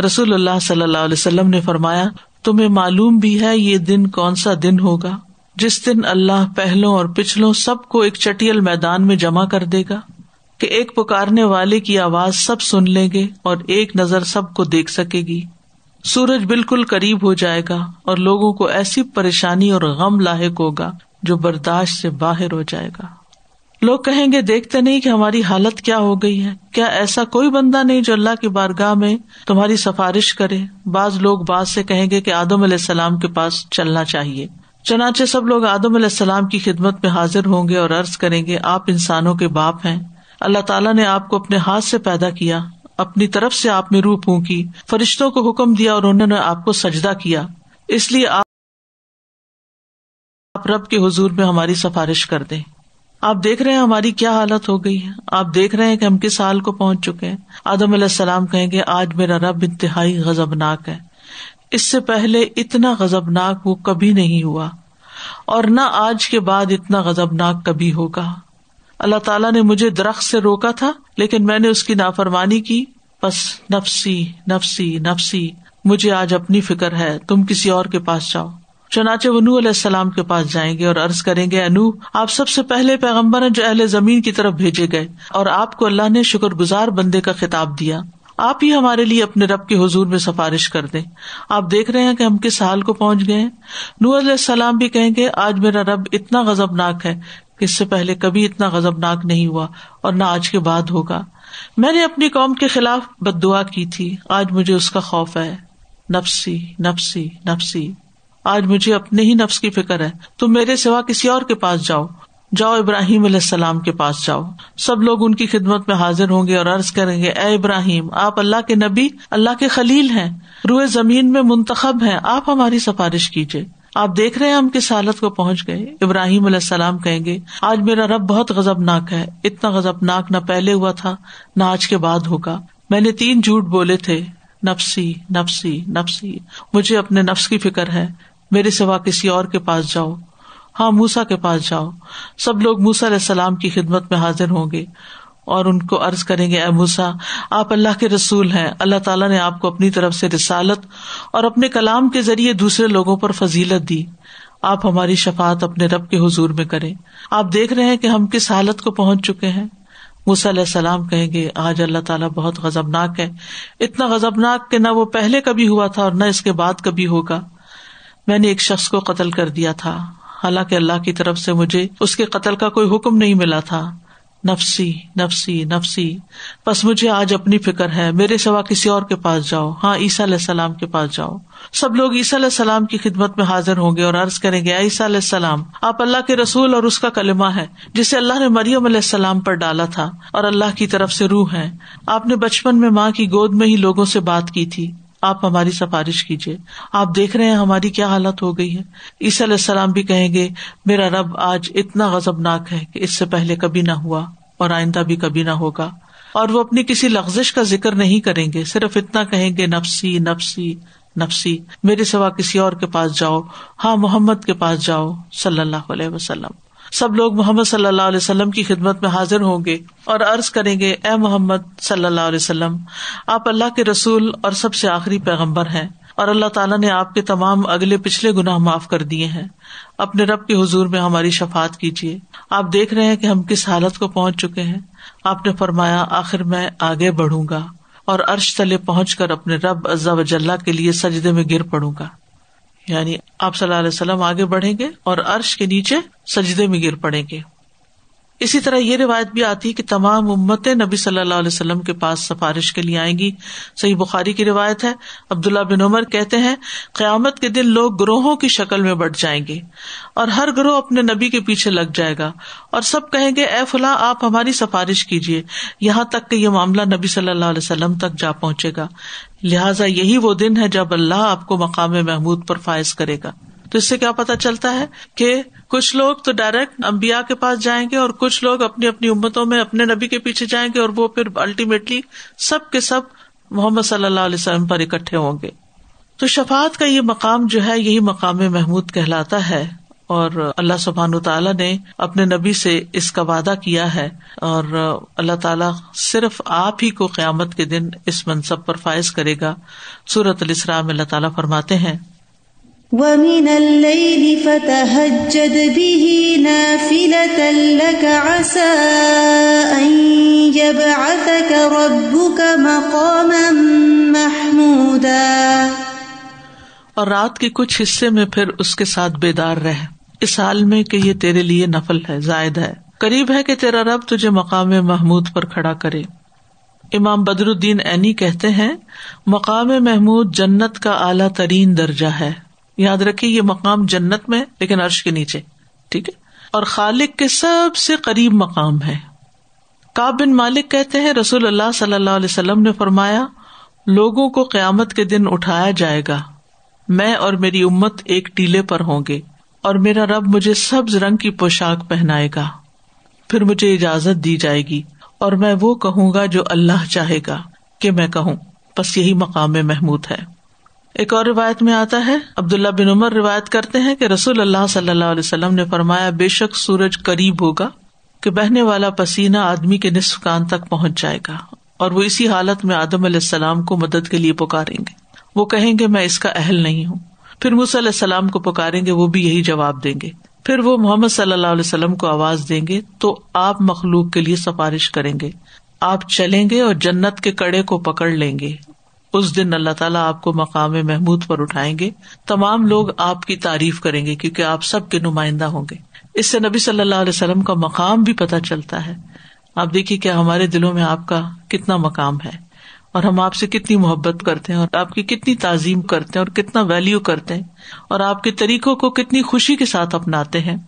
रसूलुल्लाह सल्लल्लाहु अलैहि वसल्लम ने फरमाया, तुम्हें मालूम भी है ये दिन कौन सा दिन होगा जिस दिन अल्लाह पहलों और पिछलों सबको एक चटियल मैदान में जमा कर देगा कि एक पुकारने वाले की आवाज सब सुन लेंगे और एक नजर सबको देख सकेगी। सूरज बिल्कुल करीब हो जाएगा और लोगों को ऐसी परेशानी और गम लाहिक होगा जो बर्दाश्त से बाहर हो जाएगा। लोग कहेंगे, देखते नहीं कि हमारी हालत क्या हो गई है, क्या ऐसा कोई बंदा नहीं जो अल्लाह की बारगाह में तुम्हारी सिफारिश करे। बाज लोग बाज से कहेंगे कि आदम अलैहिस्सलाम के पास चलना चाहिए। चनाचे सब लोग आदम अलैहिस्सलाम की खिदमत में हाजिर होंगे और अर्ज करेंगे, आप इंसानों के बाप हैं, अल्लाह ताला ने आपको अपने हाथ से पैदा किया, अपनी तरफ से आप में रूह फूंकी, फरिश्तों को हुक्म दिया और उन्होंने आपको सजदा किया, इसलिए आप रब के हुजूर में हमारी सिफारिश कर दें। आप देख रहे हैं हमारी क्या हालत हो गई है, आप देख रहे हैं कि हम किस हाल को पहुंच चुके हैं। आदम अलैहिस्सलाम कहेंगे, आज मेरा रब इंतहाई गजबनाक है, इससे पहले इतना गजबनाक वो कभी नहीं हुआ और न आज के बाद इतना गजबनाक कभी होगा। अल्लाह ताला ने मुझे दरख्त से रोका था लेकिन मैंने उसकी नाफरमानी की, बस नफसी नफसी नफसी, मुझे आज अपनी फिक्र है, तुम किसी और के पास जाओ। चनाचे वो नूह अलैहिस्सलाम के पास जाएंगे और अर्ज करेंगे, नूह आप सबसे पहले पैगम्बर हैं जो अहले जमीन की तरफ भेजे गए और आपको अल्लाह ने शुक्रगुजार बंदे का खिताब दिया, आप ही हमारे लिए अपने रब के हुजूर में सिफारिश कर दें, आप देख रहे हैं कि हम किस हाल को पहुंच गए हैं। नूह अलैहिस्सलाम भी कहेंगे, आज मेरा रब इतना गजबनाक है, इससे पहले कभी इतना गजबनाक नहीं हुआ और न आज के बाद होगा, मैंने अपनी कौम के खिलाफ बद्दुआ की थी, आज मुझे उसका खौफ है। नफसी नफसी नफसी, आज मुझे अपने ही नफ्स की फिक्र है, तुम मेरे सिवा किसी और के पास जाओ, जाओ इब्राहिम अलैहिस्सलाम के पास जाओ। सब लोग उनकी खिदमत में हाजिर होंगे और अर्ज करेंगे, ए इब्राहिम आप अल्लाह के नबी, अल्लाह के खलील हैं, रूए जमीन में मुंतखब हैं, आप हमारी सिफारिश कीजिए, आप देख रहे हैं हम किस हालत को पहुंच गए। इब्राहिम अलैहिस्सलाम कहेंगे, आज मेरा रब बहुत गजबनाक है, इतना गजबनाक न पहले हुआ था न आज के बाद होगा, मैंने तीन झूठ बोले थे। नफसी नफसी नफसी, मुझे अपने नफ्स की फिक्र है, मेरे सिवा किसी और के पास जाओ, हाँ मूसा के पास जाओ। सब लोग मूसा अलैहिस्सलाम की खिदमत में हाजिर होंगे और उनको अर्ज करेंगे, ऐ मूसा आप अल्लाह के रसूल हैं, अल्लाह ताला ने आपको अपनी तरफ से रिसालत और अपने कलाम के जरिए दूसरे लोगों पर फजीलत दी, आप हमारी शफात अपने रब के हुजूर में करें, आप देख रहे हैं कि हम किस हालत को पहुंच चुके हैं। मूसा अलैहिस्सलाम कहेंगे, आज अल्लाह ताला बहुत गजबनाक है, इतना गजबनाक कि ना वो पहले कभी हुआ था और न इसके बाद कभी होगा, मैंने एक शख्स को कत्ल कर दिया था, हालांकि अल्लाह की तरफ से मुझे उसके कत्ल का कोई हुक्म नहीं मिला था। नफसी नफसी नफसी, बस मुझे आज अपनी फिक्र है, मेरे सिवा किसी और के पास जाओ, हाँ ईसा अलैहिस्सलाम के पास जाओ। सब लोग ईसा अलैहिस्सलाम की खिदमत में हाजिर होंगे और अर्ज करेंगे, ऐ ईसा अलैहिस्सलाम आप अल्लाह के रसूल और उसका कलिमा है जिसे अल्लाह ने मरियम अलैहिस्सलाम पर डाला था और अल्लाह की तरफ से रूह है, आपने बचपन में माँ की गोद में ही लोगों से बात की थी, आप हमारी सिफारिश कीजिए, आप देख रहे हैं हमारी क्या हालत हो गई है। ईसा अलैहिस्सलाम भी कहेंगे, मेरा रब आज इतना गजबनाक है कि इससे पहले कभी ना हुआ और आइंदा भी कभी ना होगा, और वो अपनी किसी लग़ज़िश का जिक्र नहीं करेंगे, सिर्फ इतना कहेंगे, नफसी नफसी नफसी, मेरे सिवा किसी और के पास जाओ, हाँ मोहम्मद के पास जाओ सल्लल्लाहु अलैहि वसल्लम। सब लोग मोहम्मद सल्लल्लाहु अलैहि वसल्लम की खिदमत में हाजिर होंगे और अर्ज करेंगे, ए मोहम्मद सल्लल्लाहु अलैहि वसल्लम आप अल्लाह के रसूल और सबसे आखिरी पैगंबर हैं और अल्लाह ताला ने आपके तमाम अगले पिछले गुनाह माफ कर दिए हैं, अपने रब के हुजूर में हमारी शफात कीजिए, आप देख रहे हैं कि हम किस हालत को पहुंच चुके हैं। आपने फरमाया, आखिर मैं आगे बढ़ूंगा और अर्श तले पहुँच कर अपने रब अज़्ज़ा वजल्ला के लिए सजदे में गिर पड़ूंगा। यानी आप सल्लल्लाहु अलैहि वसल्लम आगे बढ़ेंगे और अर्श के नीचे सजदे में गिर पड़ेंगे। इसी तरह ये रिवायत भी आती है कि तमाम उम्मतें नबी सल्लल्लाहु अलैहि वसल्लम के पास सिफारिश के लिए आएंगी। सही बुखारी की रिवायत है, अब्दुल्ला बिन उमर कहते हैं क़यामत के दिन लोग ग्रोहों की शक्ल में बट जाएंगे और हर ग्रोह अपने नबी के पीछे लग जाएगा और सब कहेंगे ए फुला आप हमारी सिफारिश कीजिए, यहाँ तक कि यह मामला नबी सल्लल्लाहु अलैहि वसल्लम तक जा पहुंचेगा। लिहाजा यही वो दिन है जब अल्लाह आपको मकाम महमूद पर फायज करेगा। तो इससे क्या पता चलता है कि कुछ लोग तो डायरेक्ट अंबिया के पास जाएंगे और कुछ लोग अपनी अपनी उम्मतों में अपने नबी के पीछे जाएंगे और वो फिर अल्टीमेटली सब के सब मोहम्मद सल्लल्लाहु अलैहि वसल्लम पर इकट्ठे होंगे। तो शफाअत का ये मकाम जो है यही मकाम महमूद कहलाता है और अल्लाह सुब्हानहू तआला ने अपने नबी से इसका वादा किया है और अल्लाह ताला सिर्फ आप ही को क़यामत के दिन इस मनसब पर फायज करेगा। सूरतुल इस्रा में अल्लाह ताला फरमाते हैं وَمِنَ اللَّيْلِ فَتَهَجَّدْ بِهِ نَافِلَةً لَكَ عَسَىٰ أَن يَبْعَثَكَ رَبُّكَ مَقَامًا مَّحْمُودًا। और रात के कुछ हिस्से में फिर उसके साथ बेदार रह, इस हाल में कि ये तेरे लिए नफल है, जायद है, करीब है कि तेरा रब तुझे मकाम महमूद पर खड़ा करे। इमाम बदरुद्दीन ऐनी कहते हैं मकाम महमूद जन्नत का आला तरीन दर्जा है। याद रखिये ये मकाम जन्नत में लेकिन अर्श के नीचे, ठीक है, और खालिक के सबसे करीब मकाम है। काब बिन मालिक कहते हैं रसूल अल्लाह सल्लल्लाहु अलैहि वसल्लम ने फरमाया लोगों को क्यामत के दिन उठाया जाएगा, मैं और मेरी उम्मत एक टीले पर होंगे और मेरा रब मुझे सब्ज रंग की पोशाक पहनाएगा, फिर मुझे इजाजत दी जाएगी और मैं वो कहूंगा जो अल्लाह चाहेगा कि मैं कहूं। बस यही मकाम महमूद है। एक और रिवायत में आता है अब्दुल्ला बिन उमर रिवायत करते हैं कि रसूल अल्लाह सल्लल्लाहु अलैहि वसल्लम ने फरमाया बेशक सूरज करीब होगा कि बहने वाला पसीना आदमी के निस्फ कान तक पहुंच जाएगा और वो इसी हालत में आदम अलैहिस्सलाम को मदद के लिए पुकारेंगे। वो कहेंगे मैं इसका अहल नहीं हूँ। फिर मूसा अलैहिस्सलाम को पुकारेंगे, वो भी यही जवाब देंगे। फिर वो मोहम्मद सल्लल्लाहु अलैहि वसल्लम को आवाज देंगे तो आप मखलूक के लिए सिफारिश करेंगे, आप चलेंगे और जन्नत के कड़े को पकड़ लेंगे। उस दिन अल्लाह ताला आपको मकाम महमूद पर उठाएंगे, तमाम लोग आपकी तारीफ करेंगे क्योंकि आप सबके नुमाइंदा होंगे। इससे नबी सल्लल्लाहु अलैहि वसल्लम का मकाम भी पता चलता है। आप देखिए कि हमारे दिलों में आपका कितना मकाम है और हम आपसे कितनी मोहब्बत करते हैं और आपकी कितनी ताजीम करते हैं और कितना वैल्यू करते हैं और आपके तरीकों को कितनी खुशी के साथ अपनाते हैं।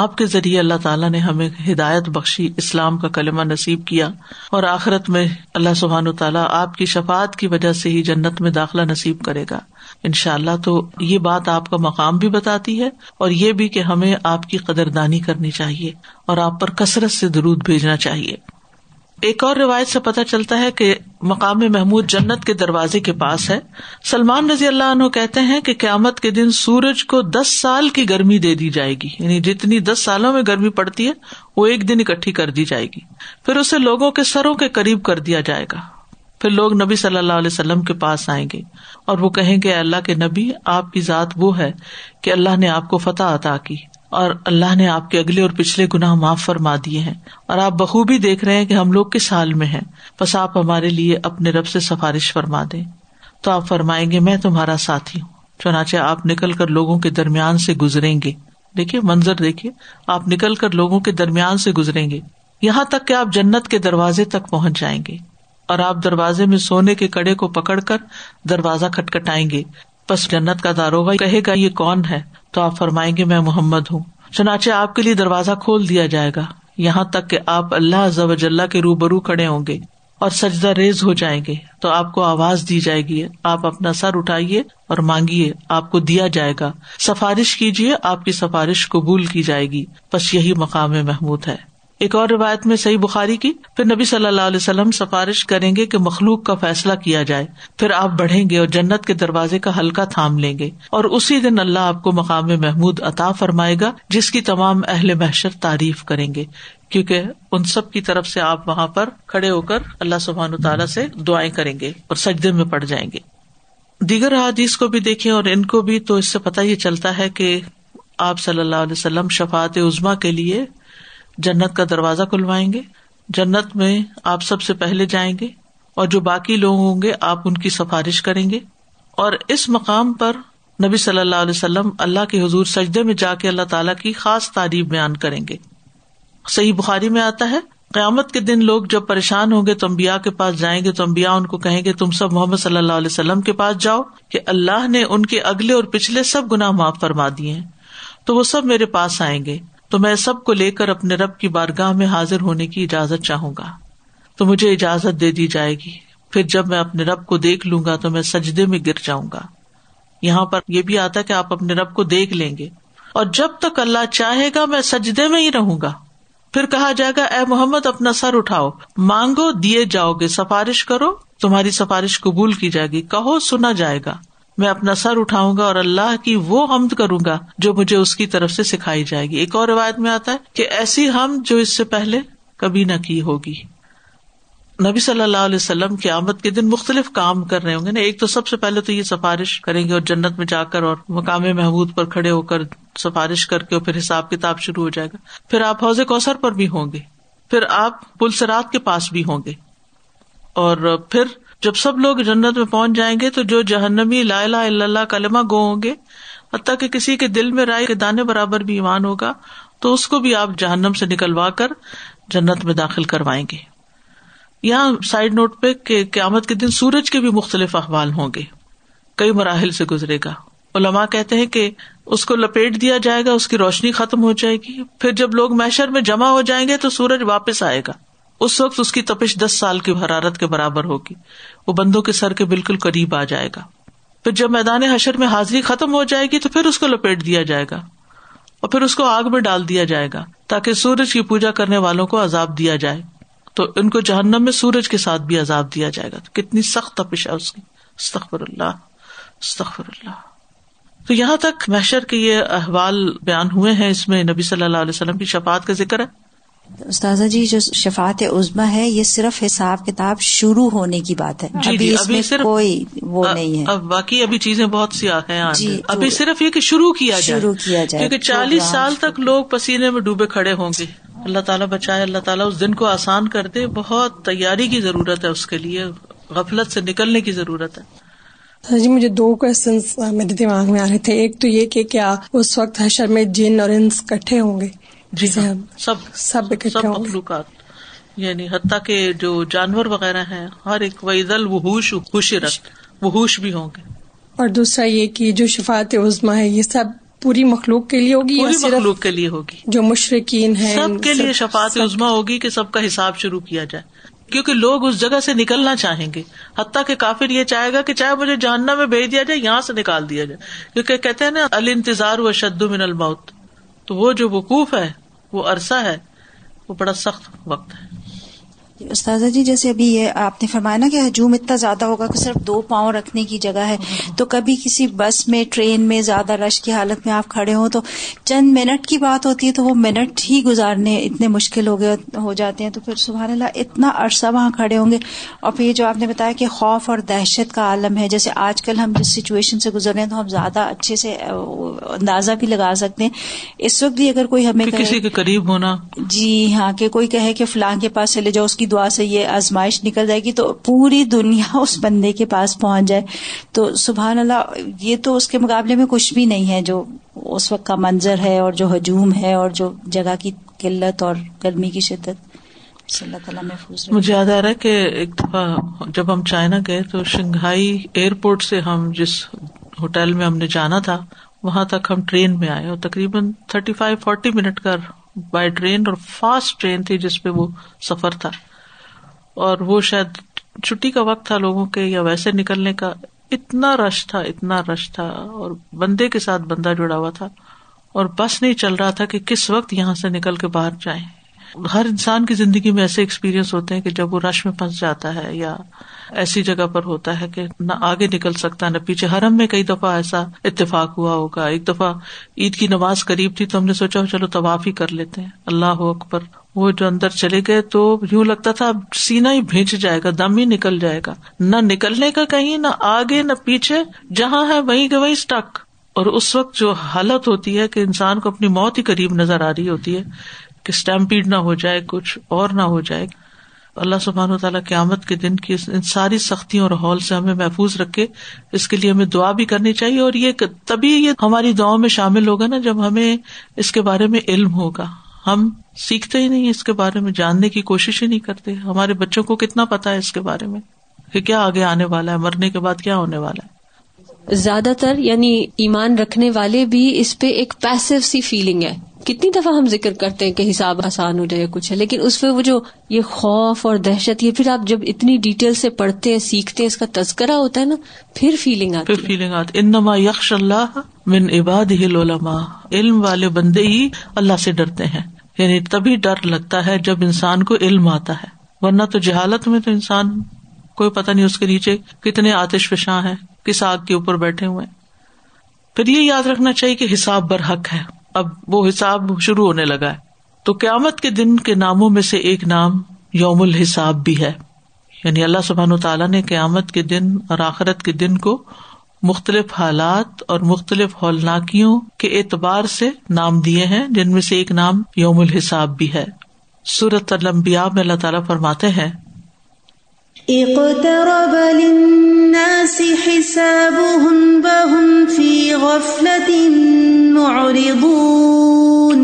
आपके जरिए अल्लाह ताला ने हमें हिदायत बख्शी, इस्लाम का कलमा नसीब किया और आखिरत में अल्लाह सुब्हानहू तआला आपकी शफाअत की वजह से ही जन्नत में दाखिला नसीब करेगा इंशाअल्लाह। तो ये बात आपका मकाम भी बताती है और ये भी कि हमें आपकी कदरदानी करनी चाहिए और आप पर कसरत से दुरूद भेजना चाहिए। एक और रिवायत से पता चलता है कि मकाम महमूद जन्नत के दरवाजे के पास है। सलमान रजी अल्लाह अन्हु कहते हैं कि क्यामत के दिन सूरज को दस साल की गर्मी दे दी जाएगी, यानी जितनी दस सालों में गर्मी पड़ती है वो एक दिन इकट्ठी कर दी जाएगी। फिर उसे लोगों के सरों के करीब कर दिया जाएगा। फिर लोग नबी सल्लल्लाहु अलैहि वसल्लम के पास आएंगे और वो कहेंगे अल्लाह के नबी आपकी जात वो है कि अल्लाह ने आपको फतह अता की और अल्लाह ने आपके अगले और पिछले गुनाह माफ फरमा दिए हैं और आप बखूबी देख रहे हैं कि हम लोग किस हाल में हैं, बस आप हमारे लिए अपने रब से सिफारिश फरमा दें। तो आप फरमाएंगे मैं तुम्हारा साथी हूँ। चुनाचे आप निकल कर लोगों के दरमियान से गुजरेंगे। देखिए मंजर देखिए, आप निकल कर लोगों के दरमियान से गुजरेंगे यहाँ तक कि आप जन्नत के दरवाजे तक पहुंच जाएंगे और आप दरवाजे में सोने के कड़े को पकड़ कर दरवाजा खटखटाएंगे। बस जन्नत का दारोगा कहेगा ये कौन है, तो आप फरमाएंगे मैं मोहम्मद हूँ। चनाचे आपके लिए दरवाजा खोल दिया जाएगा यहाँ तक कि आप अल्लाह अज़्ज़ा वजल्ला के रूबरू खड़े होंगे और सजदा रेज हो जाएंगे। तो आपको आवाज दी जाएगी, आप अपना सर उठाइए और मांगिए, आपको दिया जाएगा, सिफारिश कीजिए, आपकी सिफारिश कबूल की जाएगी। बस यही मकाम महमूद है। एक और रिवायत में सही बुखारी की, फिर नबी सल्लल्लाहु अलैहि वसल्लम सिफारिश करेंगे कि मखलूक का फैसला किया जाए। फिर आप बढ़ेंगे और जन्नत के दरवाजे का हल्का थाम लेंगे और उसी दिन अल्लाह आपको मकाम महमूद अता फरमाएगा जिसकी तमाम अहले महशर तारीफ करेंगे क्योंकि उन सब की तरफ से आप वहाँ पर खड़े होकर अल्लाह सुब्हानहू तआला से दुआएं करेंगे और सजदे में पड़ जाएंगे। दीगर हदीस को भी देखें और इनको भी, तो इससे पता ये चलता है कि आप सल्लल्लाहु अलैहि वसल्लम शफाअत उज़्मा के लिए जन्नत का दरवाजा खुलवाएंगे, जन्नत में आप सबसे पहले जाएंगे और जो बाकी लोग होंगे आप उनकी सिफारिश करेंगे। और इस मकाम पर नबी सल्लल्लाहु अलैहि वसल्लम अल्लाह के हुजूर सजदे में जाके अल्लाह ताला की खास तारीफ बयान करेंगे। सही बुखारी में आता है, क़यामत के दिन लोग जब परेशान होंगे तो अंबिया के पास जाएंगे तो अंबिया उनको कहेंगे तुम सब मोहम्मद सल्लल्लाहु अलैहि वसल्लम के पास जाओ कि अल्लाह ने उनके अगले और पिछले सब गुनाह माफ फरमा दिए हैं। तो वो सब मेरे पास आएंगे तो मैं सबको लेकर अपने रब की बारगाह में हाजिर होने की इजाजत चाहूंगा, तो मुझे इजाजत दे दी जाएगी। फिर जब मैं अपने रब को देख लूंगा तो मैं सजदे में गिर जाऊंगा। यहाँ पर यह भी आता है कि आप अपने रब को देख लेंगे और जब तक अल्लाह चाहेगा मैं सजदे में ही रहूंगा। फिर कहा जाएगा, ऐ मोहम्मद अपना सर उठाओ, मांगो दिए जाओगे, सिफारिश करो तुम्हारी सिफारिश कबूल की जाएगी, कहो सुना जाएगा। मैं अपना सर उठाऊंगा और अल्लाह की वो हम्द करूंगा जो मुझे उसकी तरफ से सिखाई जाएगी। एक और रिवायत में आता है कि ऐसी हम्द जो इससे पहले कभी न की होगी। नबी सल्लल्लाहु अलैहि वसल्लम क़यामत के दिन मुख्तलिफ काम कर रहे होंगे ना। एक तो सबसे पहले तो ये सिफारिश करेंगे और जन्नत में जाकर और मकामे महमूद पर खड़े होकर सिफारिश करके और फिर हिसाब किताब शुरू हो जाएगा। फिर आप हौज़े कौसर पर भी होंगे, फिर आप पुल सिरात के पास भी होंगे, और फिर जब सब लोग जन्नत में पहुंच जाएंगे तो जो जहन्नमी ला इलाहा इल्लल्लाह कलमा गो होंगे, हत्ता कि किसी के दिल में राय के दाने बराबर भी ईमान होगा, तो उसको भी आप जहन्नम से निकलवा कर जन्नत में दाखिल करवाएंगे। यहाँ साइड नोट पे कि क़यामत के दिन सूरज के भी मुख्तलिफ अहवाल होंगे, कई मराहिल से गुजरेगा। उलमा कहते हैं कि उसको लपेट दिया जाएगा, उसकी रोशनी खत्म हो जाएगी। फिर जब लोग महशर में जमा हो जाएंगे तो सूरज वापस आएगा। उस वक्त उसकी तपिश दस साल की हरारत के बराबर होगी, वो बंदों के सर के बिल्कुल करीब आ जाएगा। फिर जब मैदान हशर में हाजिरी खत्म हो जाएगी तो फिर उसको लपेट दिया जाएगा और फिर उसको आग में डाल दिया जाएगा ताकि सूरज की पूजा करने वालों को अजाब दिया जाए। तो इनको जहन्नम में सूरज के साथ भी अजाब दिया जाएगा। तो कितनी सख्त तपिश है उसकी। अस्तगफिरुल्लाह, अस्तगफिरुल्लाह। तो यहाँ तक महशर के ये अहवाल बयान हुए हैं। इसमें नबी सल्लल्लाहु अलैहि वसल्लम की शफाअत का जिक्र है। उस्ताजा जी, जो शफाअत उज़्मा है ये सिर्फ हिसाब किताब शुरू होने की बात है, जी अभी, जी, इसमें अभी सिर्फ कोई वो अ, नहीं है। अब बाकी अभी चीजें बहुत सी हैं, अभी सिर्फ ये कि शुरू किया जाए, शुरू किया जाए क्योंकि चालीस साल तक लोग पसीने में डूबे खड़े होंगे। अल्लाह ताला बचाए, अल्लाह ताला उस दिन को आसान कर दे। बहुत तैयारी की जरूरत है उसके लिए, गफलत से निकलने की जरूरत है। सर जी, मुझे दो क्वेश्चंस मेरे दिमाग में आ रहे थे। एक तो ये कि क्या उस वक्त हशर में जिन और इंस इकट्ठे होंगे? जी हम सब सब इकट्ठे होंगे, मखलूकात, यानी हत्ता के जो जानवर वगैरह हैं हर एक। वईदल वहूश हुशिरत, वहूश भी होंगे। और दूसरा ये कि जो शफाअत उज़्मा है ये सब पूरी मखलूक के लिए होगी, पूरी मखलूक के लिए होगी, जो मुशरिकीन है सबके लिए शफाअत उज़्मा होगी कि सबका हिसाब शुरू किया जाए, क्योंकि लोग उस जगह से निकलना चाहेंगे। हत्ता के काफिर ये चाहेगा कि चाहे मुझे जहन्नम में भेज दिया जाए, यहाँ से निकाल दिया जाए, क्योंकि कहते हैं ना अल इंतजार व अशद्दु मिनल मौत। तो वो जो वकूफ है, वो अरसा है, वो बड़ा सख्त वक्त है। उस्तादा जी, जैसे अभी ये आपने फरमाया ना कि हजूम इतना ज्यादा होगा कि सिर्फ दो पांव रखने की जगह है, तो कभी किसी बस में, ट्रेन में ज्यादा रश की हालत में आप खड़े हो तो चंद मिनट की बात होती है, तो वो मिनट ही गुजारने इतने मुश्किल हो गए हो जाते हैं। तो फिर सुभानअल्लाह इतना अरसा वहां खड़े होंगे। और फिर जो आपने बताया कि खौफ और दहशत का आलम है, जैसे आजकल हम जिस सिचुएशन से गुजर रहे हैं तो हम ज्यादा अच्छे से अंदाजा भी लगा सकते हैं। इस वक्त भी अगर कोई हमें किसी के करीब होना, जी हाँ, कि कोई कहे कि फलां के पास चले जाओ, उसकी दुआ से ये आजमाइश निकल जाएगी, तो पूरी दुनिया उस बंदे के पास पहुंच जाए, तो सुभान अल्लाह ये तो उसके मुकाबले में कुछ भी नहीं है जो उस वक्त का मंजर है और जो हजूम है और जो जगह की किल्लत और गर्मी की शिद्दत। मुझे याद आ रहा है कि एक दफा जब हम चाइना गए तो शंघाई एयरपोर्ट से हम जिस होटल में हमने जाना था वहां तक हम ट्रेन में आए और तकरीबन थर्टी फाइव फोर्टी मिनट का बाय ट्रेन, और फास्ट ट्रेन थी जिसपे वो सफर था, और वो शायद छुट्टी का वक्त था लोगों के या वैसे निकलने का। इतना रश था, इतना रश था, और बंदे के साथ बंदा जुड़ा हुआ था, और बस नहीं चल रहा था कि किस वक्त यहाँ से निकल के बाहर जाएं। हर इंसान की जिंदगी में ऐसे एक्सपीरियंस होते हैं कि जब वो रश में फंस जाता है या ऐसी जगह पर होता है कि ना आगे निकल सकता ना पीछे। हरम में कई दफा ऐसा इत्तेफाक हुआ होगा। एक दफा ईद की नमाज करीब थी तो हमने सोचा चलो तवाफ ही कर लेते हैं, अल्लाह अकबर। वो जो अंदर चले गए तो यूं लगता था अब सीना ही भींच जाएगा, दम ही निकल जाएगा, ना निकलने का कहीं, ना आगे ना पीछे, जहां है वहीं के वहीं स्टक। और उस वक्त जो हालत होती है कि इंसान को अपनी मौत ही करीब नजर आ रही होती है कि स्टैम्पीड ना हो जाए, कुछ और ना हो जाए। अल्लाह सुब्हानहू तआला क़यामत के दिन की इन सारी सख्तियों और हौल से हमें महफूज रखे। इसके लिए हमें दुआ भी करनी चाहिए और ये तभी ये हमारी दुआओं में शामिल होगा ना जब हमें इसके बारे में इल्म होगा। हम सीखते ही नहीं, इसके बारे में जानने की कोशिश ही नहीं करते। हमारे बच्चों को कितना पता है इसके बारे में कि क्या आगे आने वाला है, मरने के बाद क्या होने वाला है। ज्यादातर यानी ईमान रखने वाले भी इस पे एक पैसिव सी फीलिंग है। कितनी दफा हम जिक्र करते हैं कि हिसाब आसान हो जाए कुछ है, लेकिन उसमें वो जो ये खौफ और दहशत, ये फिर आप जब इतनी डिटेल से पढ़ते हैं, सीखते हैं, इसका तस्करा होता है ना, फिर फीलिंग आती फिर है। फीलिंग आती। इन्नमा यख्शल्लाह मिन इबादिहिल उलमा, इल्म वाले बंदे ही अल्लाह से डरते हैं। यानी तभी डर लगता है जब इंसान को इल्म आता है, वरना तो जहालत में तो इंसान कोई पता नहीं उसके नीचे कितने आतिशफशां हैं, किस आग के ऊपर बैठे हुए हैं। फिर ये याद रखना चाहिए कि हिसाब बरहक है। अब वो हिसाब शुरू होने लगा है, तो क़यामत के दिन के नामों में से एक नाम यौमुल हिसाब भी है। यानी अल्लाह सुब्हानहू तआला ने क़यामत के दिन और आखिरत के दिन को मुख्तलिफ हालात और मुख्तलिफ हौलनाकियों के एतबार से नाम दिए हैं, जिनमें से एक नाम यौमुल हिसाब भी है। सूरत अल-अंबिया में अल्लाह ताला फरमाते हैं, اقترب للناس حسابهم وهم في غفلة معرضون।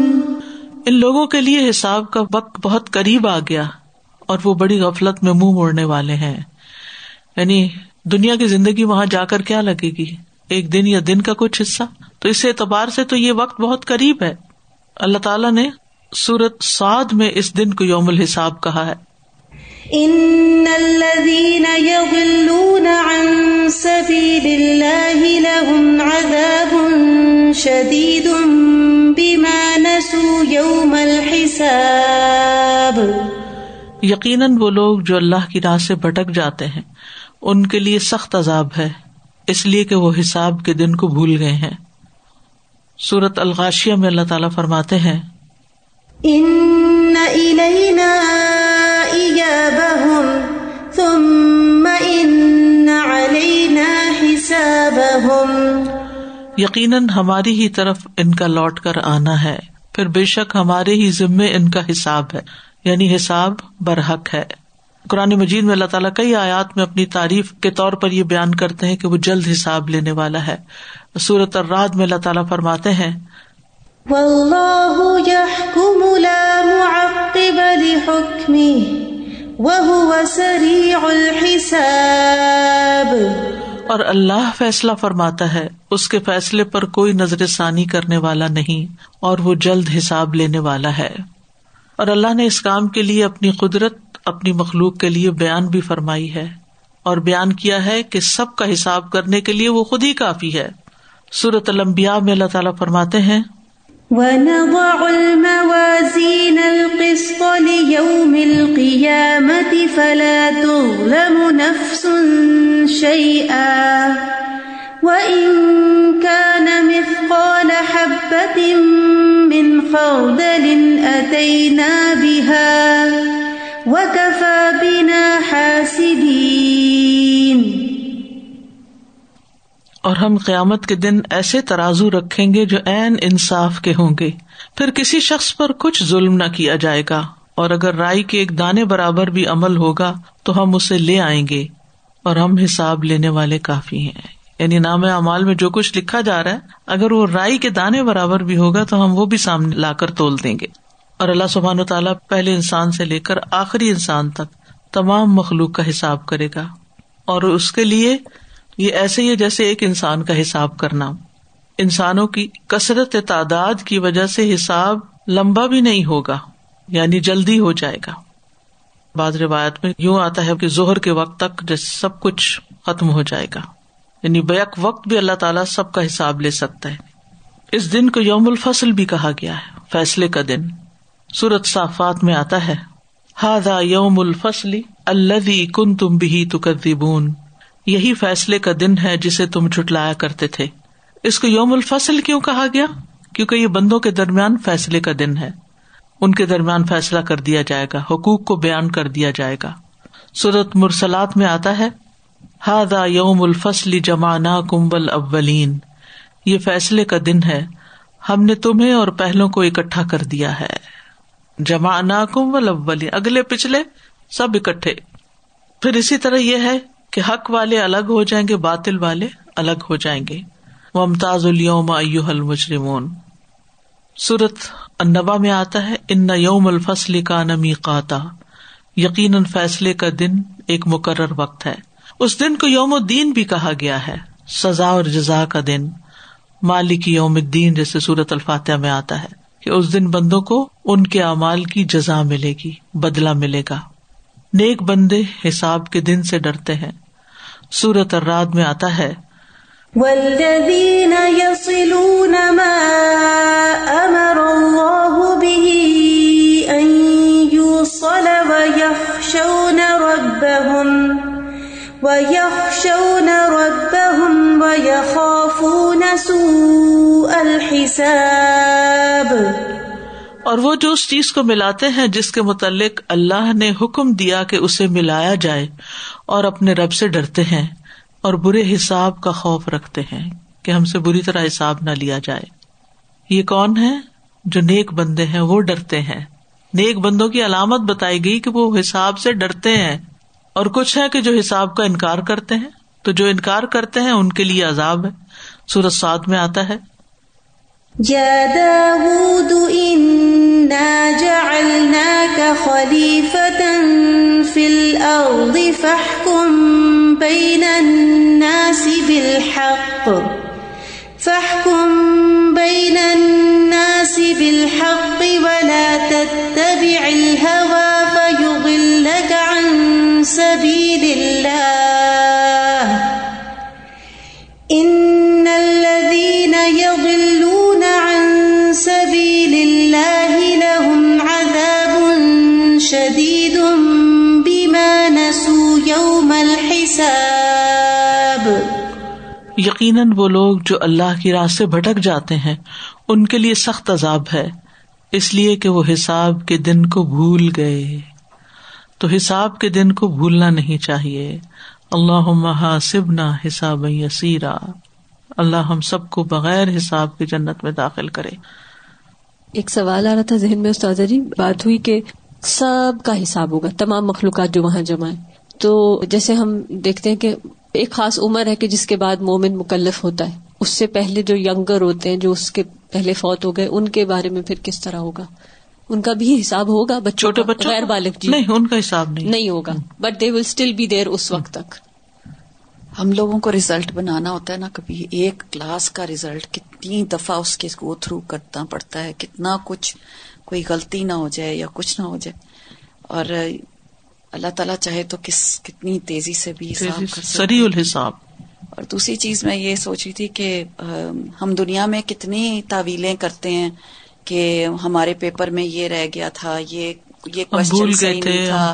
इन लोगों के लिए हिसाब का वक्त बहुत करीब आ गया और वो बड़ी गफलत में मुंह मोड़ने वाले हैं। यानी दुनिया की जिंदगी वहां जाकर क्या लगेगी, एक दिन या दिन का कुछ हिस्सा। तो इस एतबार से तो ये वक्त बहुत करीब है। अल्लाह ताला ने सूरत साद में इस दिन को यौमुल हिसाब कहा है। इन्नल्लज़ीना यज़िल्लूना अन सबीलिल्लाहि लहुम अज़ाबुन शदीदुन बिमा नसू यौमल हिसाब। यकीनन वो लोग जो अल्लाह की राह से भटक जाते हैं, उनके लिए सख्त अजाब है, इसलिए कि वो हिसाब के दिन को भूल गए हैं। सूरत अल-गाशिया में अल्लाह ताला फरमाते हैं, इन्ना इलैना यकीनन हमारी ही तरफ इनका लौट कर आना है, फिर बेशक हमारे ही जिम्मे इनका हिसाब है। यानी हिसाब बरहक है। कुरान मजीद में अल्लाह ताला कई आयात में अपनी तारीफ के तौर पर ये बयान करते हैं कि वो जल्द हिसाब लेने वाला है। सूरत अर्राद में अल्लाह ताला फरमाते हैं, वल्लाहु यहकुमु ला मुअक्किब लिहुक्मिही वहुव सरीउल हिसाब। और अल्लाह फैसला फरमाता है, उसके फैसले पर कोई नजरसानी करने वाला नहीं और वो जल्द हिसाब लेने वाला है। और अल्लाह ने इस काम के लिए अपनी कुदरत अपनी मखलूक के लिए बयान भी फरमाई है और बयान किया है कि सबका हिसाब करने के लिए वो खुद ही काफी है। सूरत अल-अंबिया में अल्लाह ताला फरमाते हैं, वनज़अुल मवाज़ीनल क़िस्त लियौमिल क़ियामति फ़ला तुज़्लमु नफ़्सुन शैअन व इन कान मिफ़क़ाल हब्बतिन मिन ख़र्दलिन अतैना बिहा व कफ़ा बिना हासिबीन। और हम क़यामत के दिन ऐसे तराजू रखेंगे जो ऐन इंसाफ के होंगे, फिर किसी शख्स पर कुछ जुल्म न किया जाएगा, और अगर राई के एक दाने बराबर भी अमल होगा तो हम उसे ले आएंगे और हम हिसाब लेने वाले काफी हैं। यानी नामे अमाल में जो कुछ लिखा जा रहा है, अगर वो राई के दाने बराबर भी होगा तो हम वो भी सामने लाकर तोल देंगे। और अल्लाह सुब्हानहू तआला पहले इंसान से लेकर आखिरी इंसान तक तमाम मखलूक का हिसाब करेगा, और उसके लिए ये ऐसे ही जैसे एक इंसान का हिसाब करना। इंसानों की कसरत तादाद की वजह से हिसाब लंबा भी नहीं होगा, यानी जल्दी हो जाएगा। बाद रिवायत में यूं आता है कि जोहर के वक्त तक जैसे सब कुछ खत्म हो जाएगा। यानी बैक वक्त भी अल्लाह ताला सबका हिसाब ले सकता है। इस दिन को यौमुल फसल भी कहा गया है, फैसले का दिन। सूरत साफात में आता है, हादा यौमुल फस्ली अल्लज़ी कुंतुम बिही तुकज़्ज़िबून। यही फैसले का दिन है जिसे तुम झुटलाया करते थे। इसको यौमुल फसल क्यों कहा गया? क्योंकि ये बंदों के दरमियान फैसले का दिन है। उनके दरमियान फैसला कर दिया जाएगा, हुकूक को बयान कर दिया जाएगा। सूरत मुरसलात में आता है, हादा यौमुल फसल जमानाकुम वल अव्वलीन। ये फैसले का दिन है, हमने तुम्हें और पहलों को इकट्ठा कर दिया है। जमानाकुम वल अव्वलीन, अगले पिछले सब इकट्ठे। फिर इसी तरह यह है कि हक वाले अलग हो जाएंगे, बातिल वाले अलग हो जाएंगे। वम्ताजुल यौम अय्युहल मुजरिमून, सूरत अन्नबा में आता है, इन्ना यौमुल फस्ल कान मीकाता, यकीनन फैसले का दिन एक मुकर्रर वक्त है। उस दिन को यौमुद्दीन भी कहा गया है, सजा और जजा का दिन, मालिकी यौमुद्दीन, जैसे सूरत अल-फातिहा में आता है कि उस दिन बंदों को उनके अमाल की जजा मिलेगी, बदला मिलेगा। नेक बंदे हिसाब के दिन से डरते हैं। सूरत अर्राद में आता है, वल्लज़ीना यसिलूना मा अमर अल्लाहु बिही अन युसल व यख्शौन रब्बहुम व यख्शौन रब्बहुम व यखाफून सूअल हिसाब। और वो जो उस चीज को मिलाते हैं जिसके मुतालिक अल्लाह ने हुक्म दिया कि उसे मिलाया जाए, और अपने रब से डरते हैं और बुरे हिसाब का खौफ रखते हैं कि हमसे बुरी तरह हिसाब ना लिया जाए। ये कौन है? जो नेक बंदे हैं, वो डरते हैं। नेक बंदों की अलामत बताई गई कि वो हिसाब से डरते हैं, और कुछ है कि जो हिसाब का इनकार करते हैं, तो जो इनकार करते हैं उनके लिए अजाब है। सूरह साद में आता है, या दाऊद इन्ना जअलनाक खलीफतन फिल अर्द फहकुम बैनन नास बिल हक फहकुम बैनन नास बिल हक वला तत्तबि'ल हवा फयुदिल्लक अन सबीलिल्लाह इन्नल लज़ीना यदिल्लून अन सबीलिल्लाहि लहुम अज़ाबुन शदीदुम बिमा नसू यौमल हिसाब। यकीनन वो लोग जो अल्लाह की राह से भटक जाते हैं उनके लिए सख्त अजाब है, इसलिए कि वो हिसाब के दिन को भूल गए। तो हिसाब के दिन को भूलना नहीं चाहिए। अल्लाहुम्मा हासिबना हिसाबन यसीरा, अल्लाह हम सबको बगैर हिसाब के जन्नत में दाखिल करे। एक सवाल आ रहा था जहन में उस्ताद जी, बात हुई कि सब का हिसाब होगा, तमाम मखलूकात जो वहाँ जमा है, तो जैसे हम देखते हैं कि एक खास उम्र है कि जिसके बाद मोमिन मुकल्लफ होता है, उससे पहले जो यंगर होते हैं, जो उसके पहले फौत हो गए, उनके बारे में फिर किस तरह होगा? उनका भी हिसाब होगा? बच्चों, छोटे बच्चों, गैर बालिग जी नहीं, उनका हिसाब नहीं नहीं होगा, but they will still be there उस वक्त तक। हम लोगों को रिजल्ट बनाना होता है ना, कभी एक क्लास का रिजल्ट कितनी दफा उसके गो थ्रू करना पड़ता है, कितना कुछ, कोई गलती ना हो जाए या कुछ ना हो जाए। और अल्लाह ताला चाहे तो किस कितनी तेजी से भी हिसाब कर सरीउल हिसाब। और दूसरी चीज मैं ये सोच रही थी कि हम दुनिया में कितनी तावीलें करते हैं कि हमारे पेपर में ये रह गया था, ये ये क्वेश्चन सही नहीं था,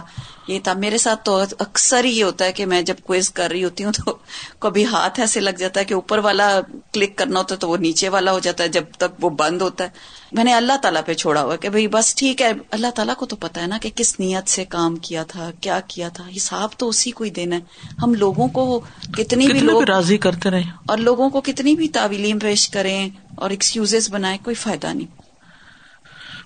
ये था। मेरे साथ तो अक्सर ये होता है कि मैं जब क्विज कर रही होती हूँ तो कभी हाथ ऐसे लग जाता है कि ऊपर वाला क्लिक करना होता है तो वो नीचे वाला हो जाता है, जब तक वो बंद होता है। मैंने अल्लाह ताला पे छोड़ा हुआ कि भाई बस ठीक है, अल्लाह ताला को तो पता है ना कि किस नीयत से काम किया था, क्या किया था, हिसाब तो उसी को ही देना है। हम लोगों को कितनी भी लोग राजी करते रहे और लोगों को कितनी भी तावीलें पेश करें और एक्सक्यूजेस बनाए, कोई फायदा नहीं।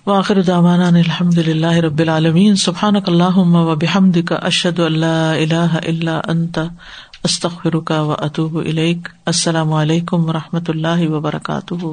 वाखिर दावाना अल्हम्दुलिल्लाहि रब्बिल आलमीन। सुब्हानकल्लाहुम्मा व बिहम्दिका अशहदु अल्ला इलाहा इल्ला अंता अस्तगफिरुका व अतूबु इलैक। अस्सलामु अलैकुम व रहमतुल्लाहि व बरकातुहू।